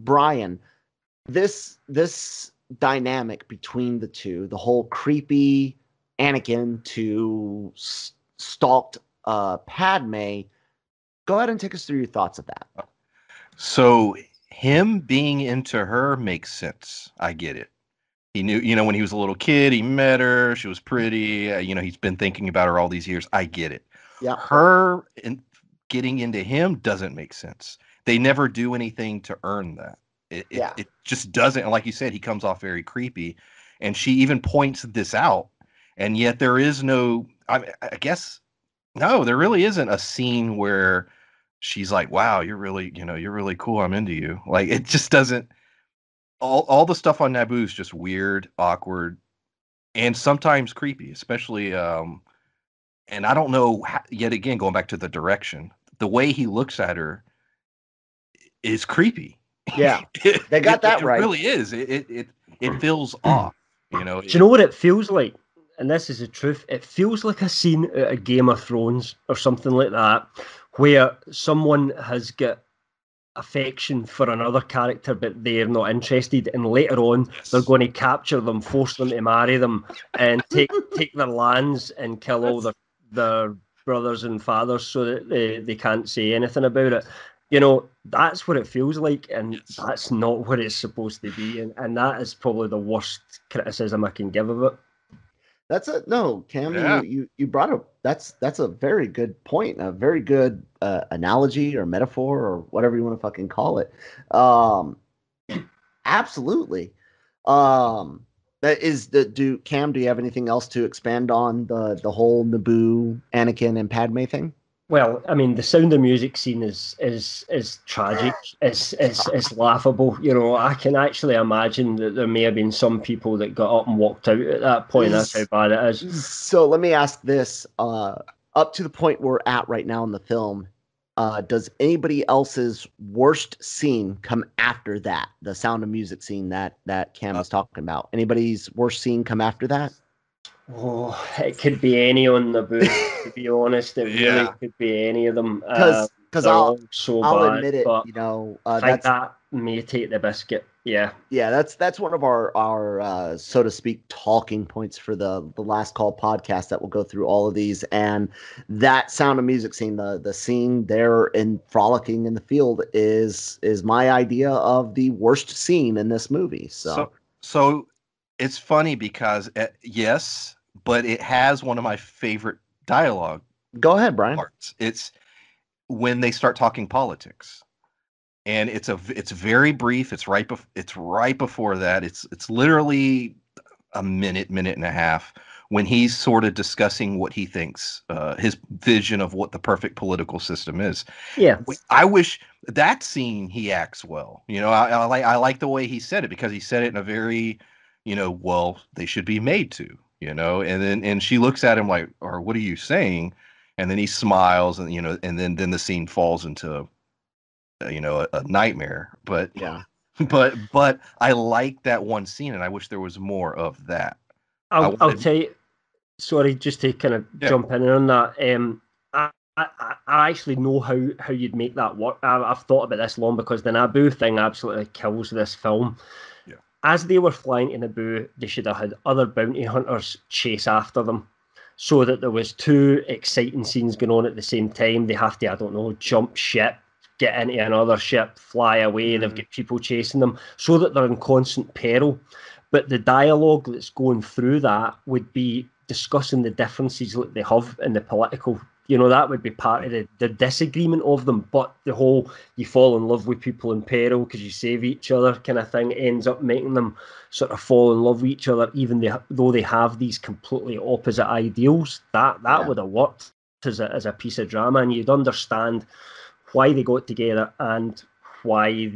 Brian, this this dynamic between the two, the whole creepy Anakin to s- stalked uh, Padme, go ahead and take us through your thoughts of that. So him being into her makes sense. I get it. He knew, you know, when he was a little kid, he met her. She was pretty. Uh, you know, he's been thinking about her all these years. I get it. Yeah. Her in- getting into him doesn't make sense. They never do anything to earn that. It, yeah. it, it just doesn't. And like you said, he comes off very creepy. And she even points this out. And yet there is no, I, I guess, no, there really isn't a scene where she's like, wow, you're really, you know, you're really cool. I'm into you. Like, it just doesn't, all, all the stuff on Naboo is just weird, awkward, and sometimes creepy, especially, um, and I don't know, how, yet again, going back to the direction, the way he looks at her, is creepy. Yeah, they got it, that it, right. It really is. It it it, it feels off. You know. Do you know what it feels like? And this is the truth. It feels like a scene out of Game of Thrones or something like that, where someone has got affection for another character, but they're not interested, and later on yes. they're going to capture them, force them to marry them, and take take their lands and kill all their their brothers and fathers so that they, they can't say anything about it. you know, that's what it feels like, and yes. that's not what it's supposed to be. And, and that is probably the worst criticism I can give of it. That's a no, Cam. Yeah. You, you you brought up that's that's a very good point, a very good uh, analogy or metaphor or whatever you want to fucking call it. Um, absolutely. Um, that is the do Cam. Do you have anything else to expand on the the whole Naboo, Anakin, and Padme thing? Well, I mean, the Sound of Music scene is is is tragic. It's it's it's laughable. You know, I can actually imagine that there may have been some people that got up and walked out at that point. That's how bad it is. So let me ask this: uh, up to the point we're at right now in the film, uh, does anybody else's worst scene come after that? The Sound of Music scene that that Cam was talking about. Anybody's worst scene come after that? Oh, it could be any on the boot, to be honest. It yeah. really could be any of them. Because um, I'll, so I'll bad, admit it, you know. Uh, I think that may take the biscuit, yeah. Yeah, that's that's one of our, our uh, so to speak, talking points for the, the Last Call podcast that will go through all of these. And that Sound of Music scene, the, the scene there in frolicking in the field is, is my idea of the worst scene in this movie. So, so, so it's funny because, uh, yes... but it has one of my favorite dialogue. Go ahead, Brian. Parts. It's when they start talking politics, and it's a it's very brief. It's right before it's right before that. It's it's literally a minute, minute and a half when he's sort of discussing what he thinks, uh, his vision of what the perfect political system is. Yeah, I wish that scene he acts well. You know, I, I like I like the way he said it because he said it in a very, you know, well, they should be made to. You know, and then and she looks at him like, or what are you saying? And then he smiles and, you know, and then then the scene falls into, uh, you know, a, a nightmare. But yeah, but but I like that one scene and I wish there was more of that. I'll, I wanted... I'll tell you. Sorry, just to kind of yeah. jump in on that. Um, I, I, I actually know how, how you'd make that work. I, I've thought about this long because the Naboo thing absolutely kills this film. As they were flying to Naboo, they should have had other bounty hunters chase after them so that there was two exciting scenes going on at the same time. They have to, I don't know, jump ship, get into another ship, fly away, mm-hmm. they've got people chasing them so that they're in constant peril. But the dialogue that's going through that would be discussing the differences that they have in the political, you know, that would be part of the, the disagreement of them. But the whole you fall in love with people in peril because you save each other kind of thing ends up making them sort of fall in love with each other, even they, though they have these completely opposite ideals. That that yeah. would have worked as a, as a piece of drama, and you'd understand why they got together and why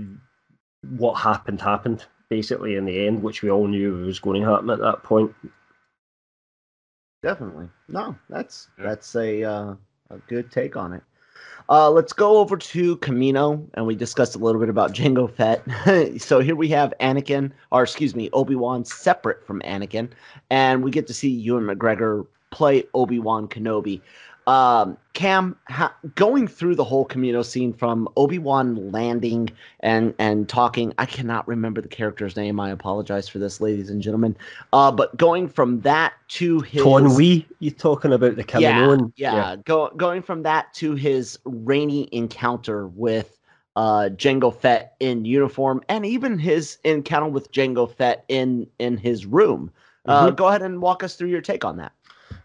what happened happened, basically, in the end, which we all knew was going to happen at that point. Definitely. No, that's that's a uh, a good take on it. Uh, let's go over to Kamino, and we discussed a little bit about Jango Fett. So here we have Anakin, or excuse me, Obi-Wan separate from Anakin, and we get to see Ewan McGregor play Obi-Wan Kenobi. Um, Cam, ha- going through the whole Kamino scene from Obi-Wan landing and, and talking, I cannot remember the character's name. I apologize for this, ladies and gentlemen. Uh, but going from that to his... Tonwi, you're talking about the Kaminoan. Yeah, yeah. yeah. Go- going from that to his rainy encounter with uh, Jango Fett in uniform, and even his encounter with Jango Fett in, in his room. Uh, mm-hmm. Go ahead and walk us through your take on that.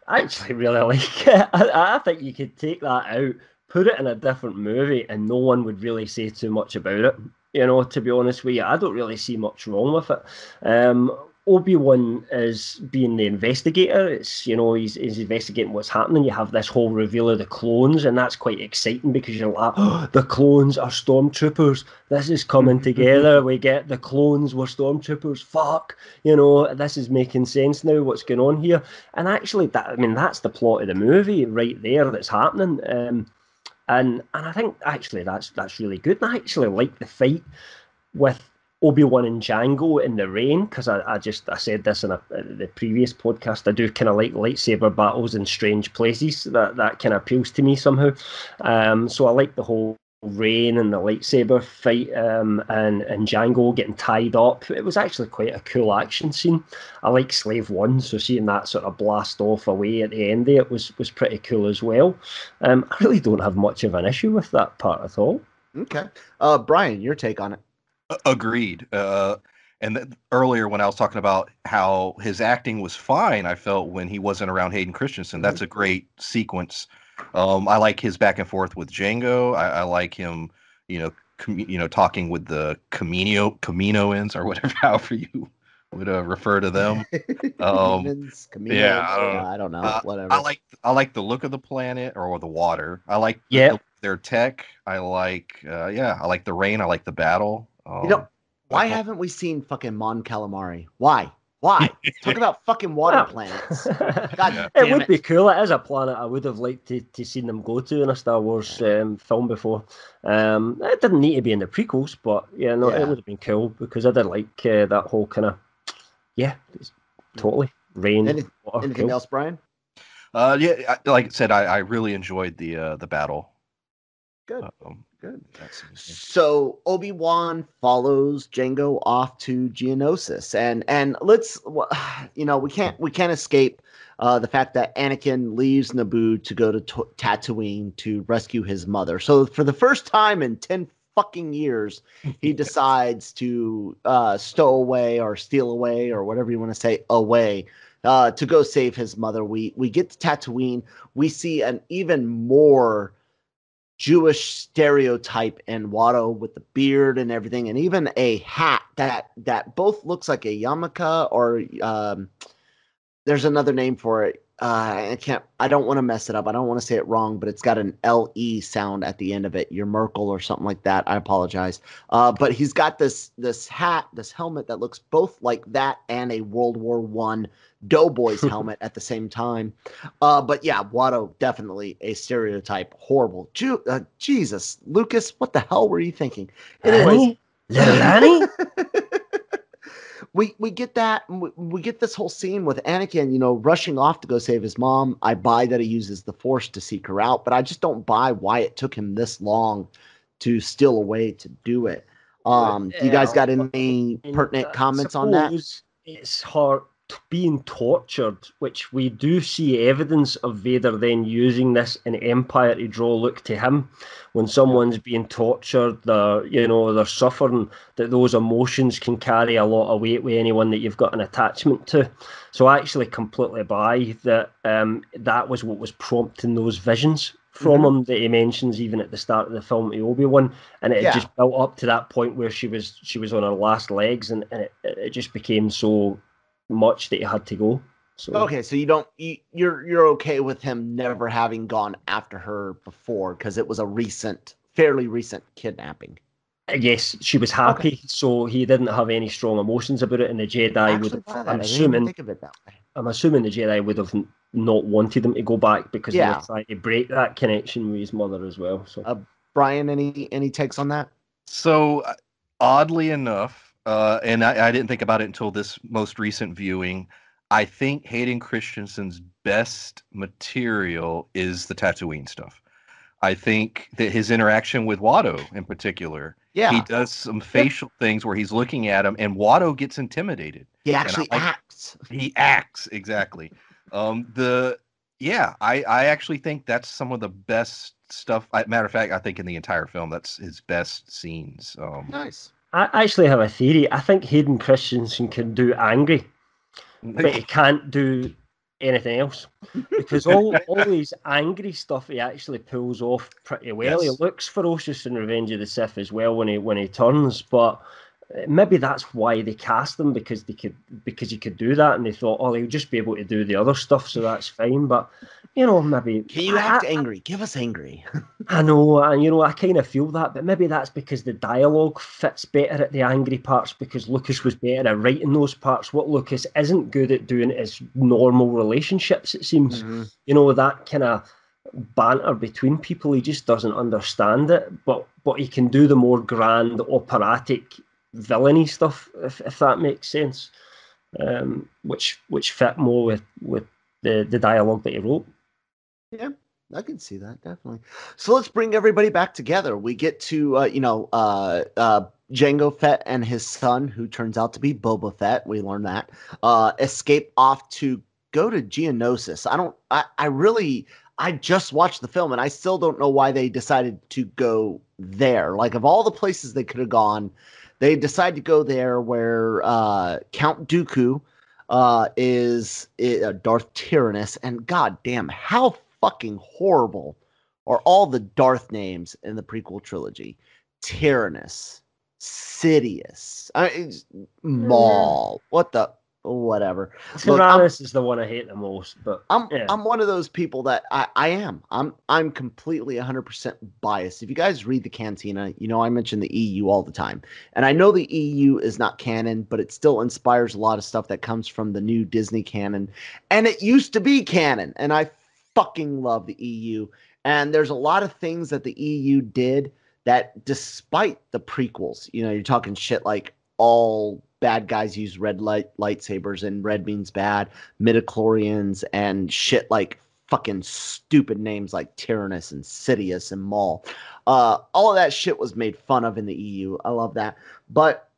I actually really like it. I, I think you could take that out, put it in a different movie, and no one would really say too much about it. You know, to be honest with you, I don't really see much wrong with it. Um, Obi-Wan is being the investigator. It's, you know, he's, he's investigating what's happening. You have this whole reveal of the clones, and that's quite exciting because you're like, oh, the clones are stormtroopers. This is coming together. We get the clones were stormtroopers. Fuck, you know, this is making sense now. What's going on here? And actually, that I mean, that's the plot of the movie right there. That's happening, um, and and I think actually that's that's really good. And I actually like the fight with Obi-Wan and Jango in the rain, because I, I just I said this in a, the previous podcast. I do kind of like lightsaber battles in strange places. That that kind of appeals to me somehow. Um, so I like the whole rain and the lightsaber fight, um, and and Jango getting tied up. It was actually quite a cool action scene. I like Slave One, so seeing that sort of blast off away at the end there, it was was pretty cool as well. Um, I really don't have much of an issue with that part at all. Okay. Uh, Brian, your take on it. Agreed. Uh, and th- earlier when I was talking about how his acting was fine, I felt when he wasn't around Hayden Christensen, that's a great sequence. Um, I like his back and forth with Jango. I, I like him, you know, com- you know, talking with the Kamino Kaminoans or whatever, however you would uh, refer to them. Um, Demons, Kaminoans, yeah, I don't, I don't know. I, whatever. I like I like the look of the planet or the water. I like yeah. the, their tech. I like uh, yeah. I like the rain. I like the battle. Um, you know, why haven't we seen fucking Mon Calamari? Why? Why? Talk about fucking water yeah. planets. God yeah. damn it would it. be cool. It is a planet I would have liked to to seen them go to in a Star Wars um, film before. Um, it didn't need to be in the prequels, but yeah, no, yeah. it would have been cool because I did like uh, that whole kind of yeah, totally rain. Any, water, anything cool. else, Brian? Uh, yeah, I, like I said, I, I really enjoyed the uh, the battle. Good. Um, Good. So Obi-Wan follows Jango off to Geonosis, and and let's you know we can't we can't escape uh, the fact that Anakin leaves Naboo to go to t- Tatooine to rescue his mother. So for the first time in ten fucking years, he decides to uh, stow away or steal away or whatever you want to say away uh, to go save his mother. We we get to Tatooine, we see an even more Jewish stereotype in Watto with the beard and everything, and even a hat that that both looks like a yarmulke or um, there's another name for it. Uh, I can't. I don't want to mess it up. I don't want to say it wrong, but it's got an L E sound at the end of it. Your Merkel or something like that. I apologize. Uh, but he's got this this hat, this helmet that looks both like that and a World War One Doughboys helmet at the same time. Uh, but yeah, Watto definitely a stereotype. Horrible. Ju- uh, Jesus, Lucas, what the hell were you thinking? Anyways, Lenny. We we get that we get this whole scene with Anakin, you know, rushing off to go save his mom. I buy that he uses the Force to seek her out, but I just don't buy why it took him this long to steal away to do it. Um, do you guys got any pertinent comments on that? It's her being tortured, which we do see evidence of Vader then using this in Empire to draw look to him. When someone's being tortured, they're, you know, they're suffering, that those emotions can carry a lot of weight with anyone that you've got an attachment to. So I actually completely buy that um, that was what was prompting those visions from mm-hmm. him that he mentions even at the start of the film to Obi-Wan. And it yeah. just built up to that point where she was she was on her last legs, and, and it, it just became so much that he had to go. So okay, so you don't you, you're you're okay with him never having gone after her before because it was a recent, fairly recent kidnapping. Yes, she was happy, okay. so he didn't have any strong emotions about it. And the Jedi Actually, would, I'm I assuming, think of it that way. I'm assuming the Jedi would have not wanted him to go back because yeah. they were trying to break that connection with his mother as well. So, uh, Brian, any any takes on that? So, oddly enough. Uh, and I, I didn't think about it until this most recent viewing. I think Hayden Christensen's best material is the Tatooine stuff. I think that his interaction with Watto in particular, yeah. he does some facial yep. things where he's looking at him and Watto gets intimidated. He actually I, acts. He acts, exactly. Um, the yeah, I, I actually think that's some of the best stuff. I, matter of fact, I think in the entire film, that's his best scenes. Um, nice. I actually have a theory. I think Hayden Christensen can do angry, but he can't do anything else because all, all his angry stuff he actually pulls off pretty well. Yes. He looks ferocious in Revenge of the Sith as well when he when he turns, but maybe that's why they cast him because they could because he could do that and they thought, oh, he'll just be able to do the other stuff, so that's fine. But you know, maybe can you I, act angry? I, Give us angry. I know, and you know, I kind of feel that, but maybe that's because the dialogue fits better at the angry parts because Lucas was better at writing those parts. What Lucas isn't good at doing is normal relationships. It seems, mm-hmm. you know, that kind of banter between people. He just doesn't understand it, but but he can do the more grand operatic villainy stuff, if if that makes sense, um, which which fit more with with the the dialogue that he wrote. Yeah, I can see that, definitely. So let's bring everybody back together. We get to, uh, you know, uh, uh, Jango Fett and his son, who turns out to be Boba Fett. We learn that. Uh, escape off to go to Geonosis. I don't, I, I really, I just watched the film, and I still don't know why they decided to go there. Like, of all the places they could have gone, they decide to go there where uh, Count Dooku uh, is uh, Darth Tyrannus. And goddamn, how fucking horrible are all the Darth names in the prequel trilogy? Tyrannus, Sidious, I mean, Maul. What the... Whatever. Tyrannus is the one I hate the most. But I'm yeah. I'm one of those people that I, I am. I'm I'm completely one hundred percent biased. If you guys read the Cantina, you know I mention the E U all the time. And I know the E U is not canon, but it still inspires a lot of stuff that comes from the new Disney canon. And it used to be canon. And I fucking love the E U. And there's a lot of things that the E U did that despite the prequels, you know, you're talking shit like all... bad guys use red light lightsabers and red means bad, midichlorians and shit like fucking stupid names like Tyrannus and Sidious and Maul. Uh, all of that shit was made fun of in the E U. I love that. But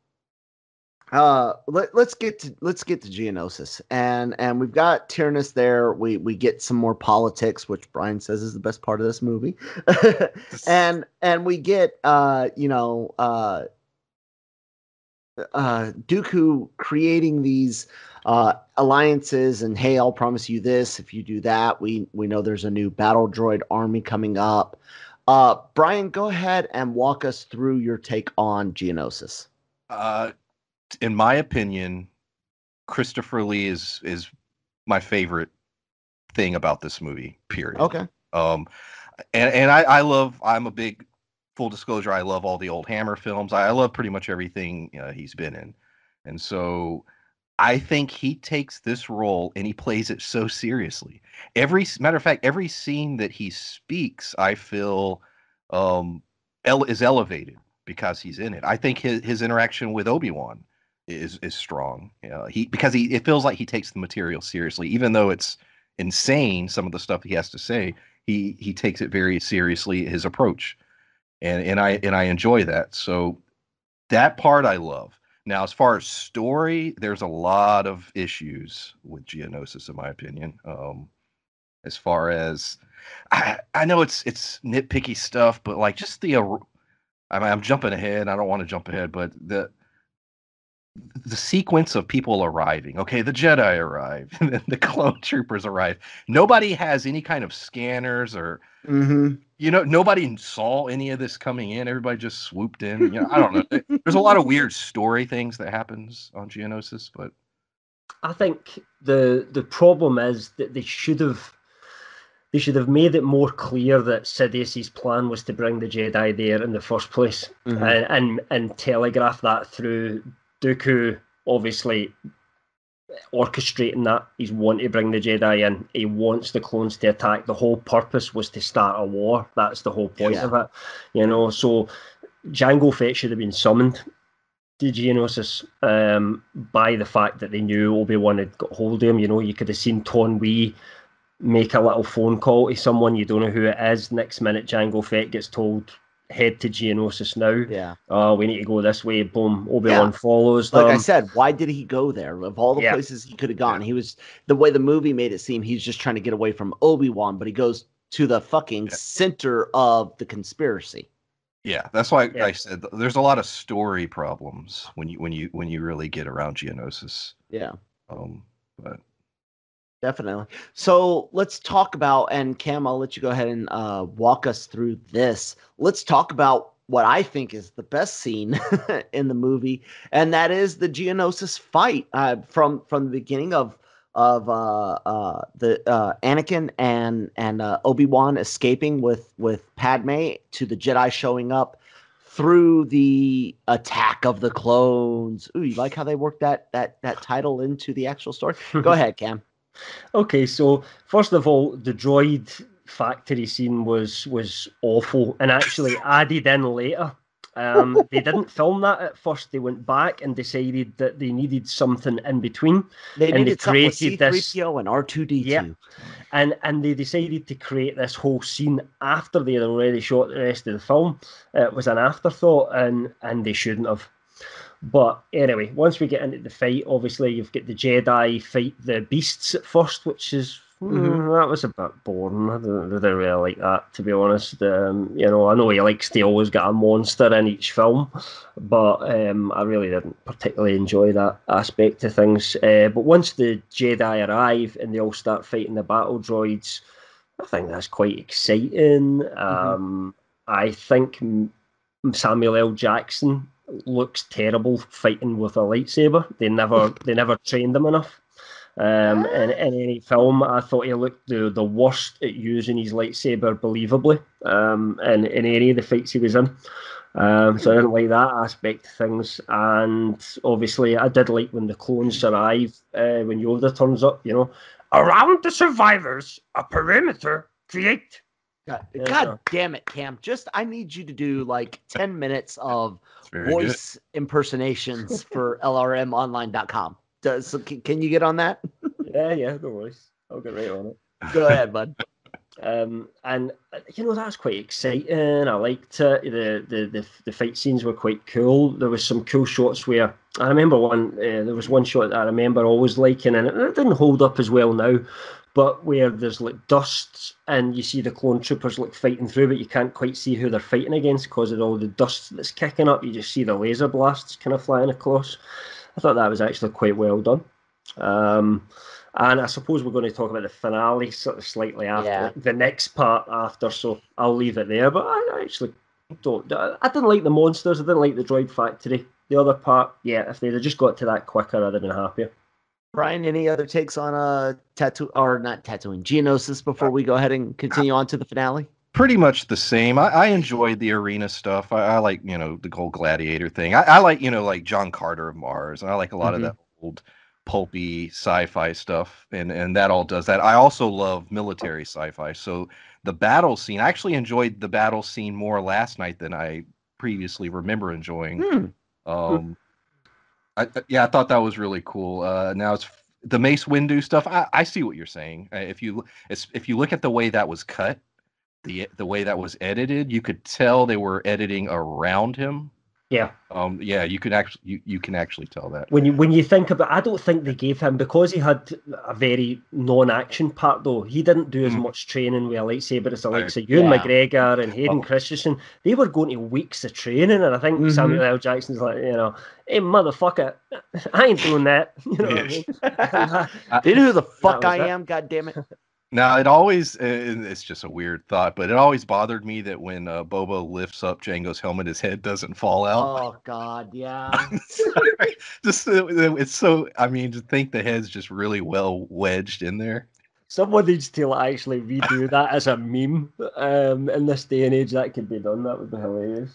uh, let, let's get to let's get to Geonosis, and and we've got Tyrannus there. We we get some more politics, which Brian says is the best part of this movie, and and we get uh, you know. Uh, Uh, Dooku creating these uh, alliances and, hey, I'll promise you this if you do that. We we know there's a new battle droid army coming up. Uh, Brian, go ahead and walk us through your take on Geonosis. Uh, in my opinion, Christopher Lee is is my favorite thing about this movie, period. Okay. Um, and and I, I love, I'm a big full disclosure, I love all the old Hammer films. I love pretty much everything uh, he's been in. And so I think he takes this role and he plays it so seriously. Every matter of fact, every scene that he speaks, I feel um, ele- is elevated because he's in it. I think his, his interaction with Obi-Wan is, is strong. You know, he, because he, it feels like he takes the material seriously, even though it's insane. Some of the stuff he has to say, he, he takes it very seriously, his approach. And and I and I enjoy that. So that part I love. Now, as far as story, there's a lot of issues with Geonosis, in my opinion. Um, as far as I, I know, it's it's nitpicky stuff, but like just the, uh, I mean, I'm jumping ahead. I don't want to jump ahead, but the the sequence of people arriving. Okay, the Jedi arrive, and then the clone troopers arrive. Nobody has any kind of scanners or. Mm-hmm. You know, nobody saw any of this coming in. Everybody just swooped in. You know, I don't know. There's a lot of weird story things that happens on Geonosis, but I think the the problem is that they should have they should have made it more clear that Sidious's plan was to bring the Jedi there in the first place, mm-hmm. and, and and telegraph that through Dooku, obviously orchestrating that. He's wanting to bring the Jedi in. He wants the clones to attack. The whole purpose was to start a war. That's the whole point yeah. of it. You know, so Jango Fett should have been summoned to Geonosis um, by the fact that they knew Obi-Wan had got hold of him. You know, you could have seen Ton Wee make a little phone call to someone. You don't know who it is. Next minute, Jango Fett gets told, head to Geonosis now. Yeah. Oh, uh, we need to go this way. Boom. Obi-Wan yeah. follows them. Like I said, why did he go there? Of all the yeah. places he could have gone, he was the way the movie made it seem. He's just trying to get away from Obi-Wan, but he goes to the fucking yeah. center of the conspiracy. Yeah, that's why yeah. I said there's a lot of story problems when you when you when you really get around Geonosis. Yeah. Um. But. Definitely. So let's talk about, and Cam, I'll let you go ahead and uh, walk us through this. Let's talk about what I think is the best scene in the movie, and that is the Geonosis fight uh, from from the beginning of of uh, uh, the uh, Anakin and and uh, Obi-Wan escaping with with Padme to the Jedi showing up through the Attack of the Clones. Ooh, you like how they worked that that that title into the actual story? Go ahead, Cam. Okay, so first of all, the droid factory scene was was awful and actually added in later. Um, they didn't film that at first. They went back and decided that they needed something in between. They and needed they created something with C three P O and R two D two. Yeah, and, and they decided to create this whole scene after they had already shot the rest of the film. It was an afterthought, and, and they shouldn't have. But anyway, once we get into the fight, obviously you've got the Jedi fight the beasts at first, which is Mm-hmm. That was a bit boring. I didn't, I didn't really like that, to be honest. Um, you know, I know he likes to always get a monster in each film, but um, I really didn't particularly enjoy that aspect of things. Uh, but once the Jedi arrive and they all start fighting the battle droids, I think that's quite exciting. Um, mm-hmm. I think Samuel L. Jackson looks terrible fighting with a lightsaber. They never, they never trained him enough. Um, in, in any film, I thought he looked the, the worst at using his lightsaber believably um, in, in any of the fights he was in. Um, so I didn't like that aspect of things. And obviously, I did like when the clones arrive, uh, when Yoda turns up, you know, around the survivors, a perimeter create. God, yeah, God so. damn it, Cam. Just, I need you to do like ten minutes of voice good. impersonations for L R M online dot com. Does, so can, can you get on that? yeah, yeah, no worries. I'll get right on it. Go ahead, bud. Um, and you know, that was quite exciting. I liked it. The, the the the fight scenes were quite cool. There was some cool shots where I remember one. Uh, there was one shot that I remember always liking, and it, it didn't hold up as well now. But where there's like dust, and you see the clone troopers like fighting through, but you can't quite see who they're fighting against because of all the dust that's kicking up. You just see the laser blasts kind of flying across. I thought that was actually quite well done. Um, and I suppose we're going to talk about the finale sort of slightly after, yeah. like the next part after, so I'll leave it there. But I actually don't... I didn't like the monsters. I didn't like the droid factory. The other part, yeah, if they'd have just got to that quicker, I'd have been happier. Brian, any other takes on uh, Tatooine, or not Tatooine, Geonosis before we go ahead and continue on to the finale? Pretty much the same. I, I enjoyed the arena stuff. I, I like, you know, the whole gladiator thing. I, I like, you know, like John Carter of Mars, and I like a lot mm-hmm. of that old pulpy sci-fi stuff, and, and that all does that. I also love military sci-fi, so the battle scene, I actually enjoyed the battle scene more last night than I previously remember enjoying. Mm. Um, I, yeah, I thought that was really cool. Uh, now it's the Mace Windu stuff. I, I see what you're saying. If you, if you look at the way that was cut, The, the way that was edited, you could tell they were editing around him. Yeah. Um. Yeah. You can actually you, you can actually tell that when you when you think about. I don't think they gave him, because he had a very non-action part though. He didn't do as mm. much training with a lightsaber as the likes of Ewan yeah. McGregor and Hayden oh. Christensen. They were going to weeks of training, and I think mm-hmm. Samuel L. Jackson's like, you know, hey motherfucker, I ain't doing that. You know yes. what I mean? They know who the fuck I it. am. God damn it. Now, it always, it's just a weird thought, but it always bothered me that when uh, Boba lifts up Jango's helmet, his head doesn't fall out. Oh, God, yeah. Just it's so, I mean, to think the head's just really well wedged in there. Someone needs to actually redo that as a meme. Um, in this day and age, that could be done. That would be hilarious.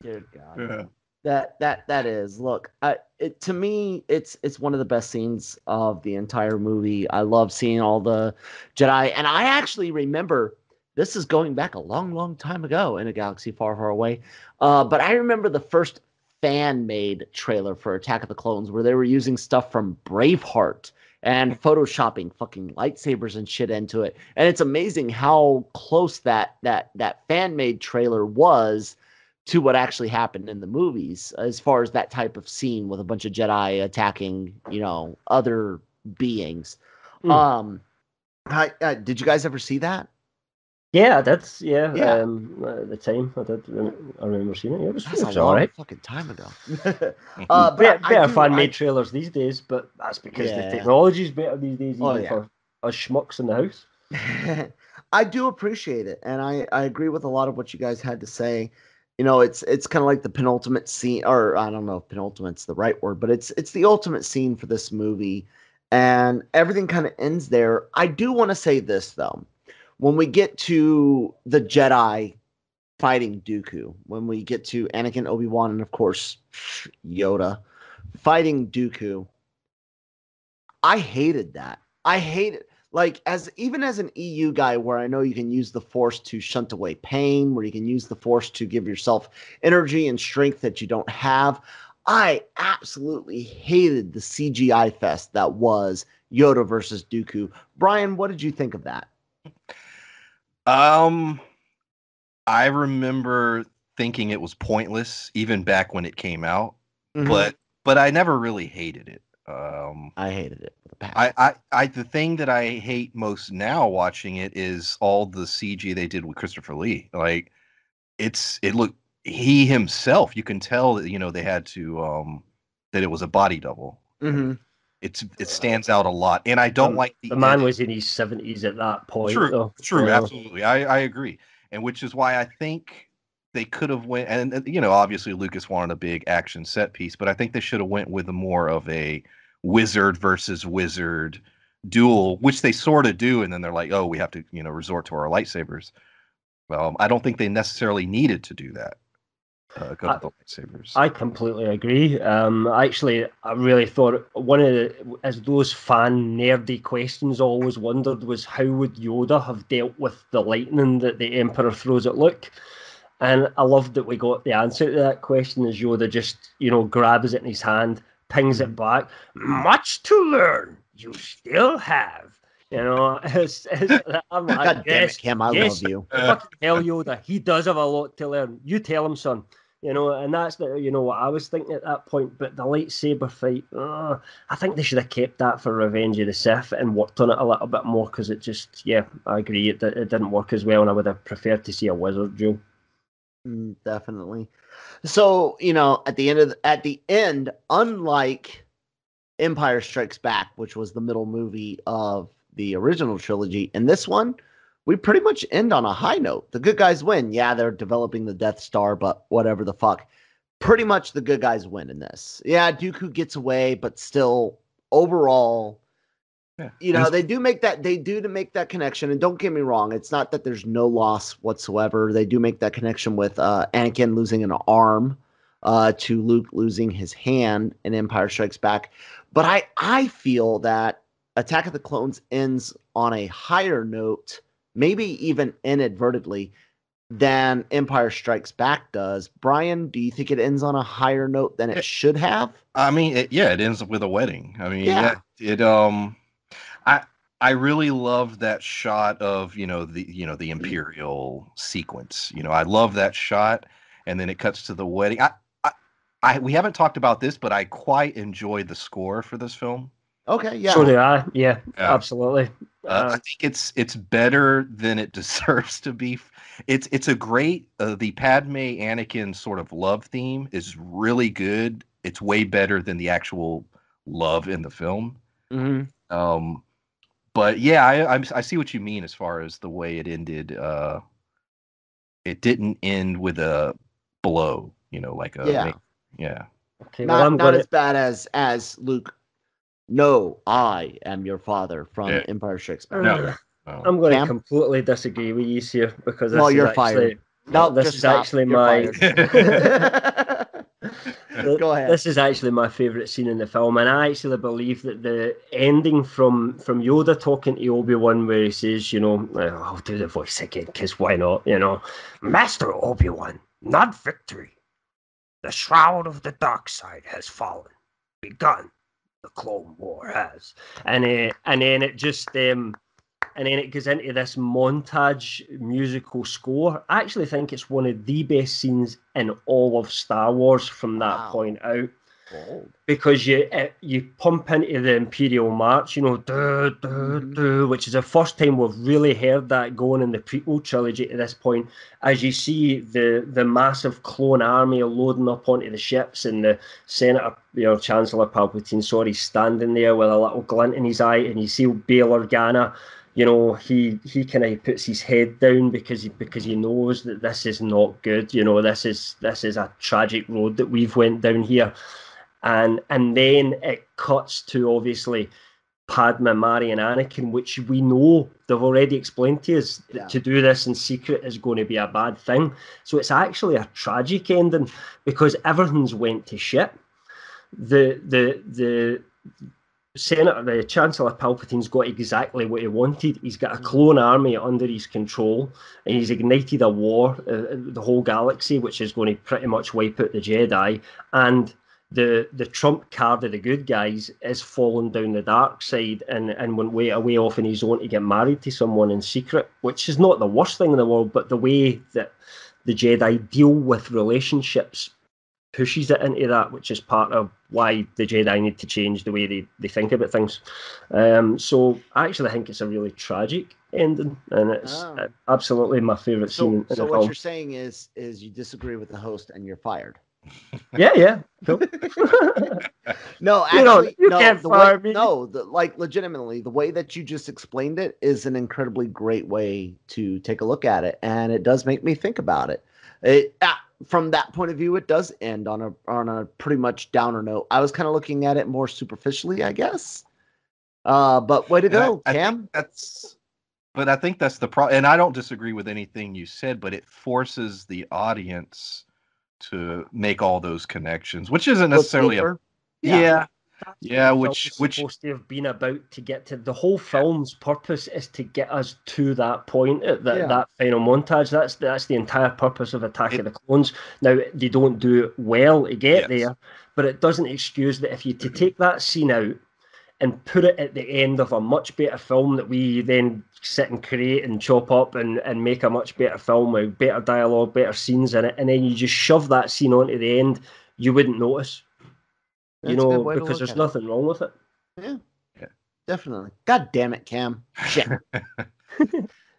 Dear God. Yeah. That that that is look. I, it, to me, it's it's one of the best scenes of the entire movie. I love seeing all the Jedi, and I actually remember this is going back a long, long time ago in a galaxy far, far away. Uh, but I remember the first fan-made trailer for Attack of the Clones, where they were using stuff from Braveheart and photoshopping fucking lightsabers and shit into it. And it's amazing how close that that that fan-made trailer was to what actually happened in the movies, as far as that type of scene with a bunch of Jedi attacking, you know, other beings. Mm. Um, I, uh, did you guys ever see that? Yeah, that's, yeah, yeah. Um, at the time, I did. I remember seeing it. It was, that's it was a long all right. fucking time ago. uh, but better better fan-made trailers these days, but that's because yeah. the technology's better these days, even oh, yeah. for us schmucks in the house. I do appreciate it, and I, I agree with a lot of what you guys had to say. You know, it's it's kind of like the penultimate scene, or I don't know if penultimate's the right word, but it's it's the ultimate scene for this movie, and everything kind of ends there. I do want to say this, though. When we get to the Jedi fighting Dooku, when we get to Anakin, Obi-Wan, and, of course, Yoda fighting Dooku, I hated that. I hated Like, as even as an E U guy, where I know you can use the Force to shunt away pain, where you can use the Force to give yourself energy and strength that you don't have, I absolutely hated the C G I fest that was Yoda versus Dooku. Brian, what did you think of that? Um, I remember thinking it was pointless, even back when it came out, mm-hmm. but but I never really hated it. Um, I hated it. The past. I, I, I, the thing that I hate most now watching it is all the C G they did with Christopher Lee. Like, it's it looked he himself. You can tell that, you know, they had to um, that it was a body double. Mm-hmm. It's it stands out a lot, and I don't um, like the. The man edit. was in his seventies at that point. True, though. true, yeah. absolutely. I, I agree, and which is why I think they could have went and, you know, obviously Lucas wanted a big action set piece, but I think they should have went with a more of a wizard versus wizard duel, which they sort of do. And then they're like, oh, we have to, you know, resort to our lightsabers. Um, I don't think they necessarily needed to do that. Uh, I, the lightsabers. I completely agree. Um, actually, I really thought one of the, as those fan nerdy questions I always wondered was how would Yoda have dealt with the lightning that the Emperor throws at Luke? And I loved that we got the answer to that question as Yoda just, you know, grabs it in his hand, pings it back. Much to learn. You still have. You know, it's, it's, I'm like, God damn yes, it, Cam, I yes, love you. Fucking tell Yoda. He does have a lot to learn. You tell him, son. You know, and that's, the, you know, what I was thinking at that point. But the lightsaber fight, uh, I think they should have kept that for Revenge of the Sith and worked on it a little bit more because it just, yeah, I agree. It, it didn't work as well, and I would have preferred to see a wizard duel. Mm, definitely. So, you know, at the end of the, at the end, unlike Empire Strikes Back, which was the middle movie of the original trilogy, in this one, we pretty much end on a high note. The good guys win. Yeah, they're developing the Death Star, but whatever the fuck. Pretty much the good guys win in this. Yeah, Dooku gets away, but still, overall, yeah. you know, they do make that they do to make that connection. And don't get me wrong, it's not that there's no loss whatsoever. They do make that connection with uh, Anakin losing an arm uh, to Luke losing his hand in Empire Strikes Back. But I, I feel that Attack of the Clones ends on a higher note, maybe even inadvertently, than Empire Strikes Back does. Brian, do you think it ends on a higher note than it, it should have? I mean, it, yeah, it ends with a wedding. I mean, yeah, yeah it um. I I really love that shot of, you know, the you know the Imperial sequence. You know, I love that shot, and then it cuts to the wedding. I I, I we haven't talked about this, but I quite enjoyed the score for this film. Okay, yeah. So did I. Yeah, yeah. Absolutely. Uh, uh, I think it's it's better than it deserves to be. It's it's a great uh, the Padme Anakin sort of love theme is really good. It's way better than the actual love in the film. Mm-hmm. Um But yeah, I, I I see what you mean as far as the way it ended. Uh, it didn't end with a blow, you know, like a yeah. yeah. Okay, not well, I'm not as it. bad as as Luke. No, I am your father from yeah. Empire Strikes Back. No, no. I'm going Cam? to completely disagree with you here because this well, you're is actually, fired. No, this is actually my. Go ahead. This is actually my favourite scene in the film, and I actually believe that the ending from, from Yoda talking to Obi-Wan, where he says, you know, oh, I'll do the voice again, because why not, you know, Master Obi-Wan, not victory. The shroud of the dark side has fallen. Begun. The Clone War has. And, uh, and then it just... Um, And then it goes into this montage musical score. I actually think it's one of the best scenes in all of Star Wars from that wow. point out. Wow. Because you it, you pump into the Imperial March, you know, duh, duh, duh, which is the first time we've really heard that going in the prequel trilogy to this point. As you see the, the massive clone army loading up onto the ships and the Senator, you know, Chancellor Palpatine, sorry, standing there with a little glint in his eye, and you see Bail Organa. You know, he, he kind of puts his head down because he, because he knows that this is not good. You know, this is this is a tragic road that we've went down here. And and then it cuts to, obviously, Padme, Mari and Anakin, which we know they've already explained to us yeah. to do this in secret is going to be a bad thing. So it's actually a tragic ending because everything's went to shit. The... the, the Senator, the Chancellor Palpatine's got exactly what he wanted. He's got a clone army under his control, and he's ignited a war, uh, the whole galaxy, which is going to pretty much wipe out the Jedi. And the the trump card of the good guys is falling down the dark side and, and went way away off on his own to get married to someone in secret, which is not the worst thing in the world, but the way that the Jedi deal with relationships pushes it into that, which is part of why the Jedi need to change the way they, they think about things. Um, so I actually think it's a really tragic ending, and it's oh. absolutely my favorite so, scene. In so the what film. You're saying is, is you disagree with the host and you're fired. Yeah, yeah. Cool. no, actually, you know, you no, can't the fire way, me. No, the, like legitimately, the way that you just explained it is an incredibly great way to take a look at it, and it does make me think about it. It ah, from that point of view, it does end on a on a pretty much downer note. I was kind of looking at it more superficially, I guess. Uh, but way to go, I, Cam. I that's. But I think that's the problem, and I don't disagree with anything you said. But it forces the audience to make all those connections, which isn't necessarily a yeah yeah, yeah which which supposed to have been about to get to. The whole film's purpose is to get us to that point at that, yeah. that final montage. That's that's the entire purpose of Attack it, of the Clones. Now they don't do it well to get yes. there, but it doesn't excuse that if you to take that scene out and put it at the end of a much better film that we then sit and create and chop up and, and make a much better film with better dialogue, better scenes in it, and then you just shove that scene onto the end, you wouldn't notice. You That's know, because there's nothing it. wrong with it. Yeah. yeah. Definitely. God damn it, Cam. Shit.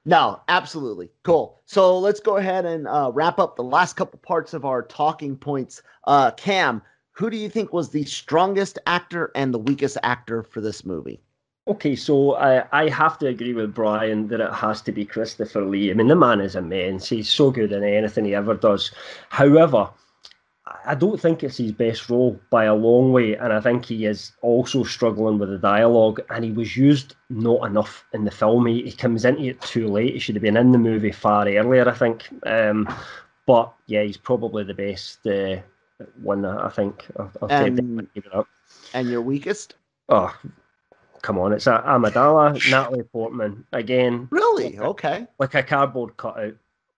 No, absolutely. Cool. So let's go ahead and uh, wrap up the last couple parts of our talking points. Uh, Cam, who do you think was the strongest actor and the weakest actor for this movie? Okay, so I, I have to agree with Brian that it has to be Christopher Lee. I mean, the man is immense. He's so good in anything he ever does. However, I don't think it's his best role by a long way, and I think he is also struggling with the dialogue, and he was used not enough in the film. He, he comes into it too late. He should have been in the movie far earlier, I think. Um, but, yeah, he's probably the best... Uh, One, I think. I've, I've and, give it up. And your weakest? Oh, come on! It's Amidala, Natalie Portman again. Really? Like okay. A, like a cardboard cutout,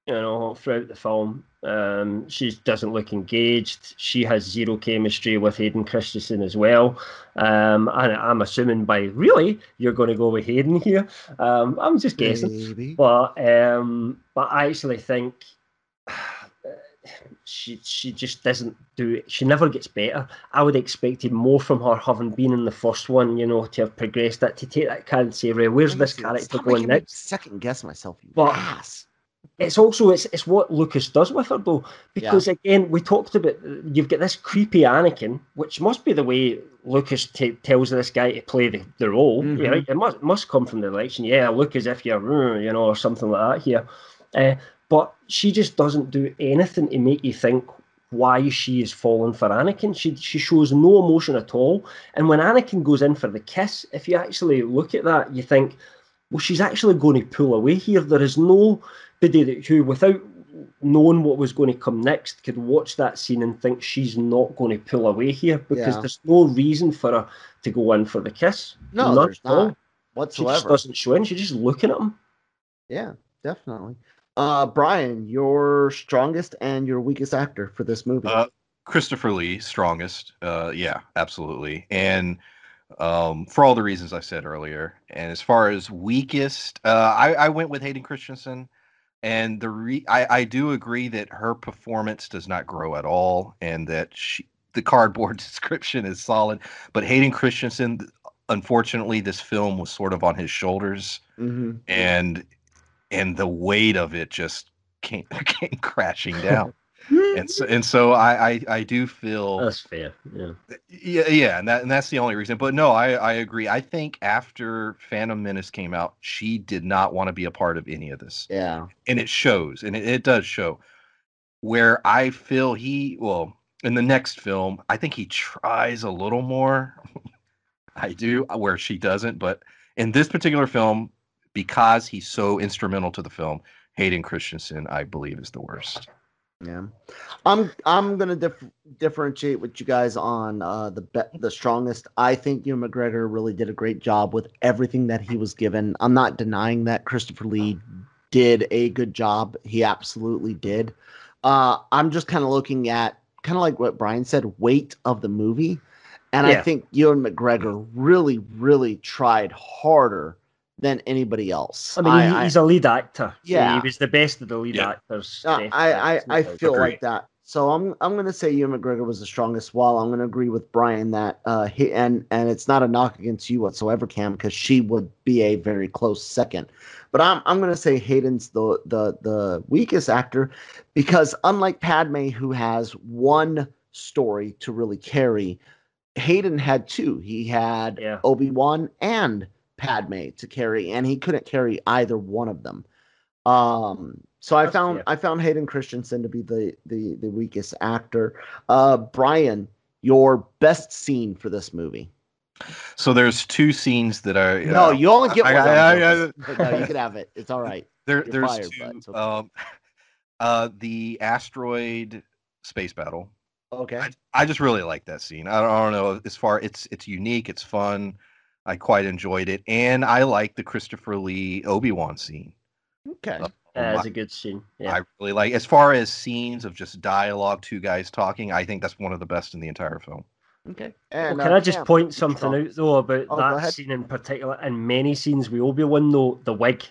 you know, throughout the film. Um, she doesn't look engaged. She has zero chemistry with Hayden Christensen as well. Um, and I'm assuming by really you're going to go with Hayden here. Um, I'm just guessing. Maybe. But um, but I actually think. She she just doesn't do it. She never gets better. I would have expected more from her, having been in the first one, you know, to have progressed that, to take that character and say, where's this character going next? Second guess myself, you but ass. It's also it's it's what Lucas does with her though, because yeah. again we talked about you've got this creepy Anakin, which must be the way Lucas t- tells this guy to play the, the role. Mm-hmm. Right? It must must come from the direction. Yeah, look as if you're you know or something like that here. Uh, But she just doesn't do anything to make you think why she is falling for Anakin. She she shows no emotion at all. And when Anakin goes in for the kiss, if you actually look at that, you think, well, she's actually going to pull away here. There is nobody that who, without knowing what was going to come next, could watch that scene and think she's not going to pull away here because yeah. there's no reason for her to go in for the kiss. No, None there's not. Whatsoever. She just doesn't show in. She's just looking at him. Yeah, definitely. Uh, Brian, your strongest and your weakest actor for this movie? Uh, Christopher Lee, strongest. Uh, yeah, absolutely. And um, for all the reasons I said earlier. And as far as weakest, uh, I, I went with Hayden Christensen. And the re- I, I do agree that her performance does not grow at all, and that she, the cardboard description is solid. But Hayden Christensen, unfortunately, this film was sort of on his shoulders. Mm-hmm. And... And the weight of it just came, came crashing down. and so, and so I, I, I do feel... That's fair, yeah. Yeah, yeah and, that, and that's the only reason. But no, I, I agree. I think after Phantom Menace came out, she did not want to be a part of any of this. Yeah. And it shows, and it, it does show. Where I feel he... Well, in the next film, I think he tries a little more. I do, where she doesn't. But in this particular film... Because he's so instrumental to the film, Hayden Christensen, I believe, is the worst. Yeah, I'm I'm gonna dif- differentiate with you guys on uh, the be- the strongest. I think Ewan McGregor really did a great job with everything that he was given. I'm not denying that Christopher Lee did a good job. He absolutely did. Uh, I'm just kind of looking at kind of like what Brian said, weight of the movie, and yeah. I think Ewan McGregor really, really tried harder than anybody else. I mean, I, he's I, a lead actor. Yeah. He was the best of the lead yeah. actors. Uh, I, I, I feel like that. So I'm I'm gonna say Ewan McGregor was the strongest. While I'm gonna agree with Brian that uh, he and and it's not a knock against you whatsoever, Cam, because she would be a very close second. But I'm I'm gonna say Hayden's the the the weakest actor, because unlike Padme, who has one story to really carry, Hayden had two. He had yeah. Obi-Wan and Padme to carry, and he couldn't carry either one of them. Um. So I found yeah. I found Hayden Christensen to be the the, the weakest actor. Uh, Brian, your best scene for this movie. So there's two scenes that are. Uh, no, you only get I, one. I, I, I, but no, you can have it. It's all right. There, You're there's fired, two. But it's okay. um, uh, the asteroid space battle. Okay. I, I just really like that scene. I don't, I don't know as far it's it's unique. It's fun. I quite enjoyed it, and I like the Christopher Lee Obi-Wan scene. Okay. Uh, That's a good scene. Yeah. I really like, as far as scenes of just dialogue, two guys talking, I think that's one of the best in the entire film. Okay. And, well, can uh, I just yeah, point something out though about oh, that scene in particular? In many scenes we Obi-Wan though, the wig.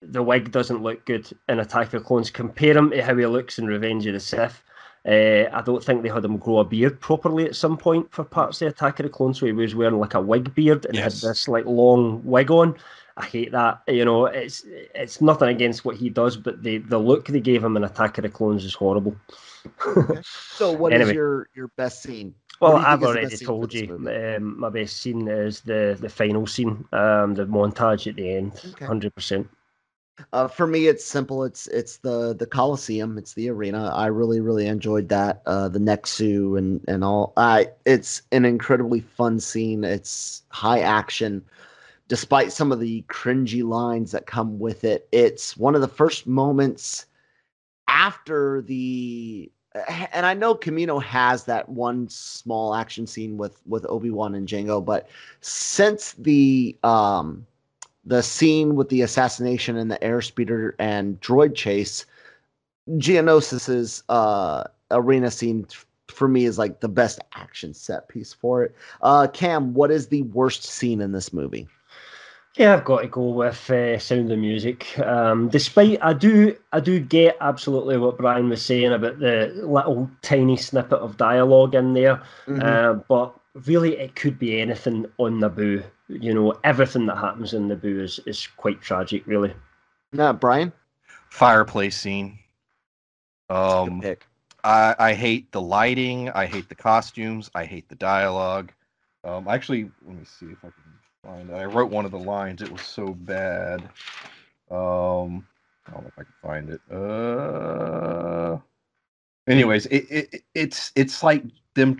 The wig doesn't look good in Attack of the Clones. Compare him to how he looks in Revenge of the Sith. Uh, I don't think they had him grow a beard properly at some point for parts of the Attack of the Clones, where he was wearing like a wig beard and yes. had this like long wig on. I hate that. You know, it's it's nothing against what he does, but the, the look they gave him in Attack of the Clones is horrible. Okay. So what anyway. is your, your best scene? Well, I've already told you um, my best scene is the, the final scene, um, the montage at the end, okay. one hundred percent. Uh, for me, it's simple. It's it's the, the Coliseum. It's the arena. I really, really enjoyed that. Uh, the Nexu and, and all. Uh, it's an incredibly fun scene. It's high action. Despite some of the cringy lines that come with it, it's one of the first moments after the, and I know Kamino has that one small action scene with, with Obi-Wan and Jango, but since the um, the scene with the assassination and the airspeeder and droid chase, Geonosis's uh, arena scene for me is like the best action set piece for it. Uh, Cam, what is the worst scene in this movie? Yeah, I've got to go with uh, Sound of Music. Um, despite, I do I do get absolutely what Brian was saying about the little tiny snippet of dialogue in there, mm-hmm. uh, but really it could be anything on Naboo. You know, everything that happens in Naboo is, is quite tragic, really. Yeah, Brian? Fireplace scene. Um, good pick. I, I hate the lighting, I hate the costumes, I hate the dialogue. Um, actually, let me see if I can... I wrote one of the lines. It was so bad. Um, I don't know if I can find it. Uh, anyways, it, it it's it's like them.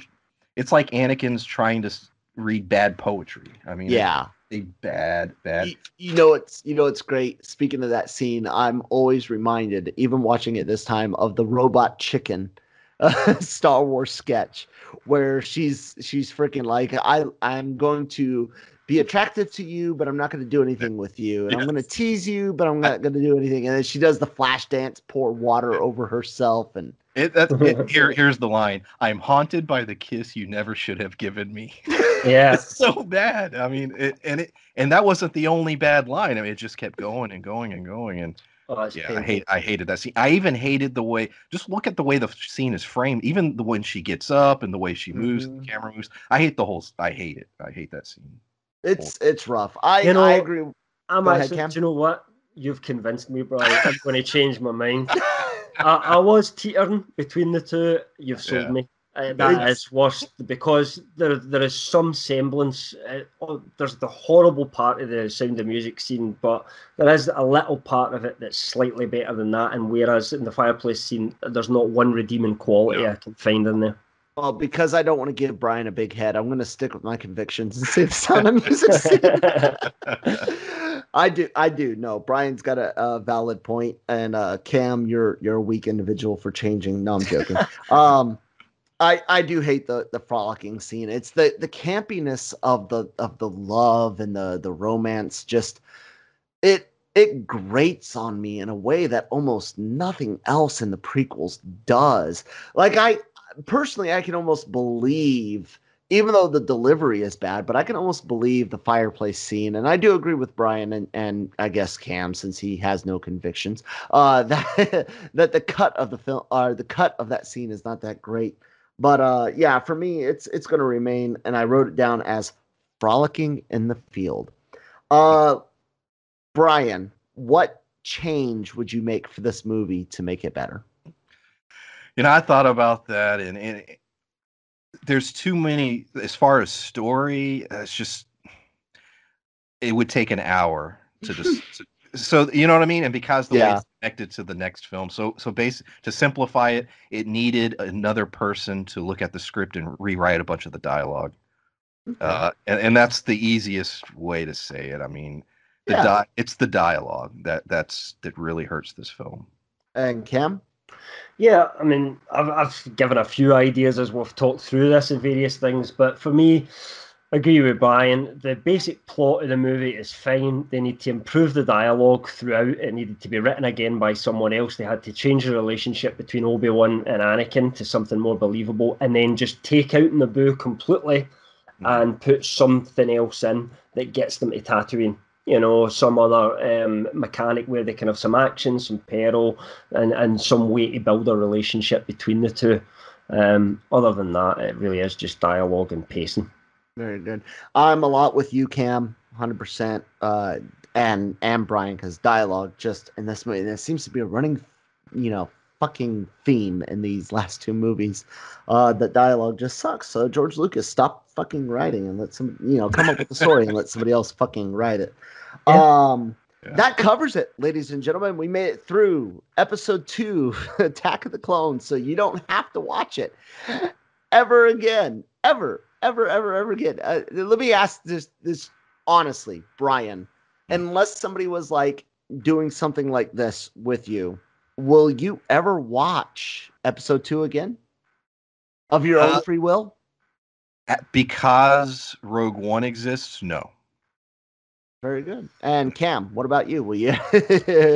It's like Anakin's trying to read bad poetry. I mean, yeah, a bad, bad. You, you know, it's you know, it's great. Speaking of that scene, I'm always reminded, even watching it this time, of the robot chicken. Uh, Star Wars sketch where she's she's freaking like, I I'm going to be attractive to you, but I'm not going to do anything with you, and yes. I'm going to tease you, but I'm not going to do anything. And then she does the flash dance, pour water over herself, and it, that's it, here here's the line: I'm haunted by the kiss you never should have given me. Yeah, it's so bad. I mean, it, and it and that wasn't the only bad line. I mean, it just kept going and going and going and. Oh, yeah, painful. I hate. I hated that scene. I even hated the way. Just look at the way the scene is framed. Even the when she gets up and the way she moves, mm-hmm. the camera moves. I hate the whole. I hate it. I hate that scene. It's whole. It's rough. I you know, I agree. I'm Go actually. Ahead, do you know what? You've convinced me, bro. I'm going to change my mind. I, I was teetering between the two. You've sold yeah. me. Uh, that is worse because there there is some semblance. Uh, oh, there's the horrible part of the Sound of Music scene, but there is a little part of it that's slightly better than that. And whereas in the fireplace scene, there's not one redeeming quality yeah. I can find in there. Well, because I don't want to give Brian a big head, I'm going to stick with my convictions and say the Sound of Music scene. I do, I do. No, Brian's got a, a valid point, and uh, Cam, you're you're a weak individual for changing. No, I'm joking. Um. I, I do hate the, the frolicking scene. It's the, the campiness of the of the love and the, the romance. Just it it grates on me in a way that almost nothing else in the prequels does. Like I personally, I can almost believe even though the delivery is bad, but I can almost believe the fireplace scene. And I do agree with Brian and, and I guess Cam, since he has no convictions, uh, that that the cut of the film or the cut of that scene is not that great. But uh, yeah, for me, it's it's going to remain. And I wrote it down as frolicking in the field. Uh, Brian, what change would you make for this movie to make it better? You know, I thought about that, and, and it, there's too many, as far as story, it's just, it would take an hour to just, to, so, you know what I mean? And because the yeah. way it's connected to the next film, so, so basically, to simplify it, it needed another person to look at the script and rewrite a bunch of the dialogue. Okay. Uh, and, and that's the easiest way to say it. I mean, the yeah. di- it's the dialogue that, that's, that really hurts this film. And Cam? Yeah, I mean, I've, I've given a few ideas as we've talked through this and various things, but for me, I agree with Brian. The basic plot of the movie is fine. They need to improve the dialogue throughout. It needed to be written again by someone else. They had to change the relationship between Obi-Wan and Anakin to something more believable, and then just take out Naboo completely mm-hmm. and put something else in that gets them to Tatooine. You know, some other um, mechanic where they can have some action, some peril, and, and some way to build a relationship between the two. Um, other than that, it really is just dialogue and pacing. Very good. I'm a lot with you, Cam, one hundred percent, uh, and, and Brian, because dialogue just in this movie, there seems to be a running, you know, fucking theme in these last two movies. Uh, that dialogue just sucks. So George Lucas, stop fucking writing and let some, you know, come up with the story and let somebody else fucking write it. Um, yeah. That covers it, ladies and gentlemen. We made it through episode two, Attack of the Clones. So you don't have to watch it ever again, ever, ever, ever, ever again. Uh, let me ask this, this honestly, Brian, unless somebody was like doing something like this with you, will you ever watch episode two again of your uh, own free will? Because Rogue One exists? No. Very good. And Cam, what about you? Will you,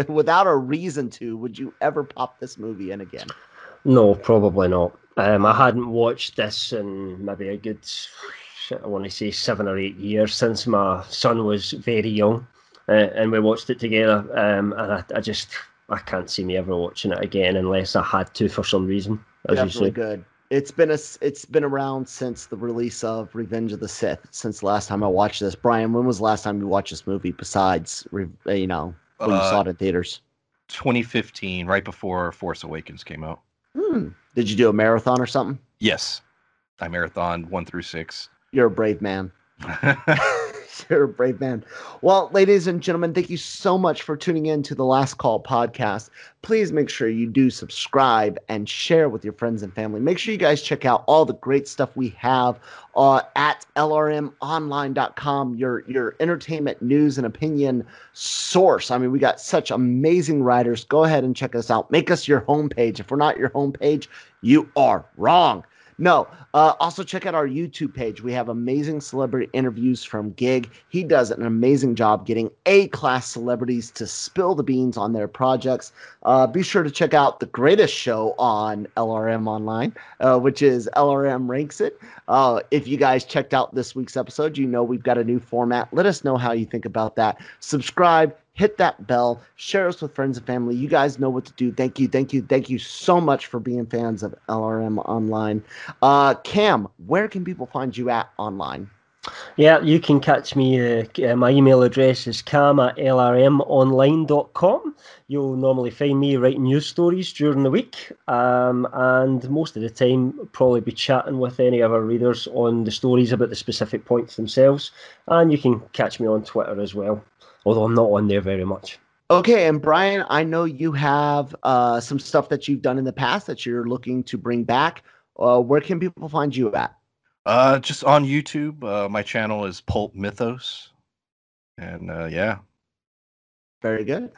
without a reason to, would you ever pop this movie in again? No, probably not. Um, I hadn't watched this in maybe a good, I want to say seven or eight years since my son was very young, uh, and we watched it together. Um, and I, I just... I can't see me ever watching it again unless I had to for some reason. Definitely good. It's been a, it's been around since the release of Revenge of the Sith, since the last time I watched this. Brian, when was the last time you watched this movie besides, you know, when you uh, saw it in theaters? twenty fifteen, right before Force Awakens came out. Hmm. Did you do a marathon or something? Yes. I marathoned one through six. You're a brave man. You're a brave man. Well, ladies and gentlemen, thank you so much for tuning in to the Last Call podcast. Please make sure you do subscribe and share with your friends and family. Make sure you guys check out all the great stuff we have uh, at L R M online dot com, your, your entertainment news and opinion source. I mean, we got such amazing writers. Go ahead and check us out. Make us your homepage. If we're not your homepage, you are wrong. No, uh, also check out our YouTube page. We have amazing celebrity interviews from Gig. He does an amazing job getting A-class celebrities to spill the beans on their projects. Uh, be sure to check out the greatest show on L R M Online, uh, which is L R M Ranks It. Uh, if you guys checked out this week's episode, you know we've got a new format. Let us know how you think about that. Subscribe. Hit that bell, share us with friends and family. You guys know what to do. Thank you, thank you, thank you so much for being fans of L R M Online. Uh, Cam, where can people find you at online? Yeah, you can catch me. Uh, my email address is cam at L R M online dot com. You'll normally find me writing news stories during the week, um, and most of the time probably be chatting with any of our readers on the stories about the specific points themselves. And you can catch me on Twitter as well, although I'm not on there very much. Okay, and Brian, I know you have uh, some stuff that you've done in the past that you're looking to bring back. Uh, where can people find you at? Uh, just on YouTube. Uh, my channel is Pulp Mythos. And uh, yeah. Very good.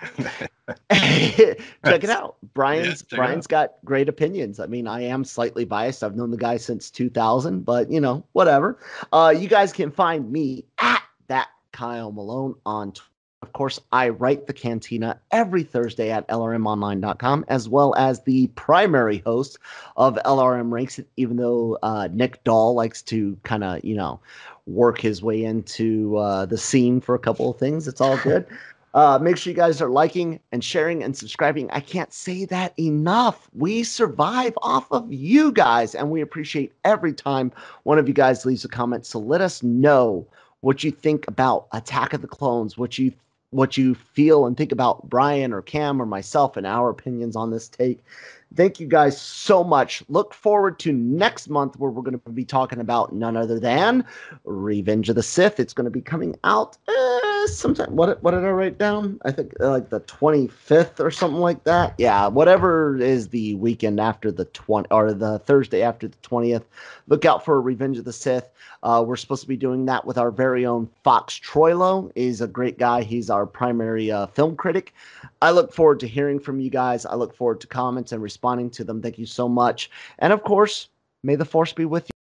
Check it out. Brian's yeah, Brian's out. Got great opinions. I mean, I am slightly biased. I've known the guy since two thousand, but, you know, whatever. Uh, you guys can find me at that Kyle Malone on Twitter. Of course, I write the Cantina every Thursday at L R M online dot com, as well as the primary host of L R M Ranks It, even though uh, Nick Dahl likes to kind of, you know, work his way into uh, the scene for a couple of things. It's all good. Uh, make sure you guys are liking and sharing and subscribing. I can't say that enough. We survive off of you guys, and we appreciate every time one of you guys leaves a comment. So let us know what you think about Attack of the Clones, what you what you feel and think about Brian or Cam or myself and our opinions on this take. Thank you guys so much. Look forward to next month, where we're going to be talking about none other than Revenge of the Sith. It's going to be coming out uh, sometime. What, what did I write down? I think uh, like the twenty-fifth or something like that. Yeah, whatever is the weekend after the twentieth, or the Thursday after the twentieth. Look out for Revenge of the Sith. Uh, we're supposed to be doing that with our very own Fox Troilo. He's a great guy. He's our primary uh, film critic. I look forward to hearing from you guys. I look forward to comments and responding to them. Thank you so much. And of course, may the force be with you.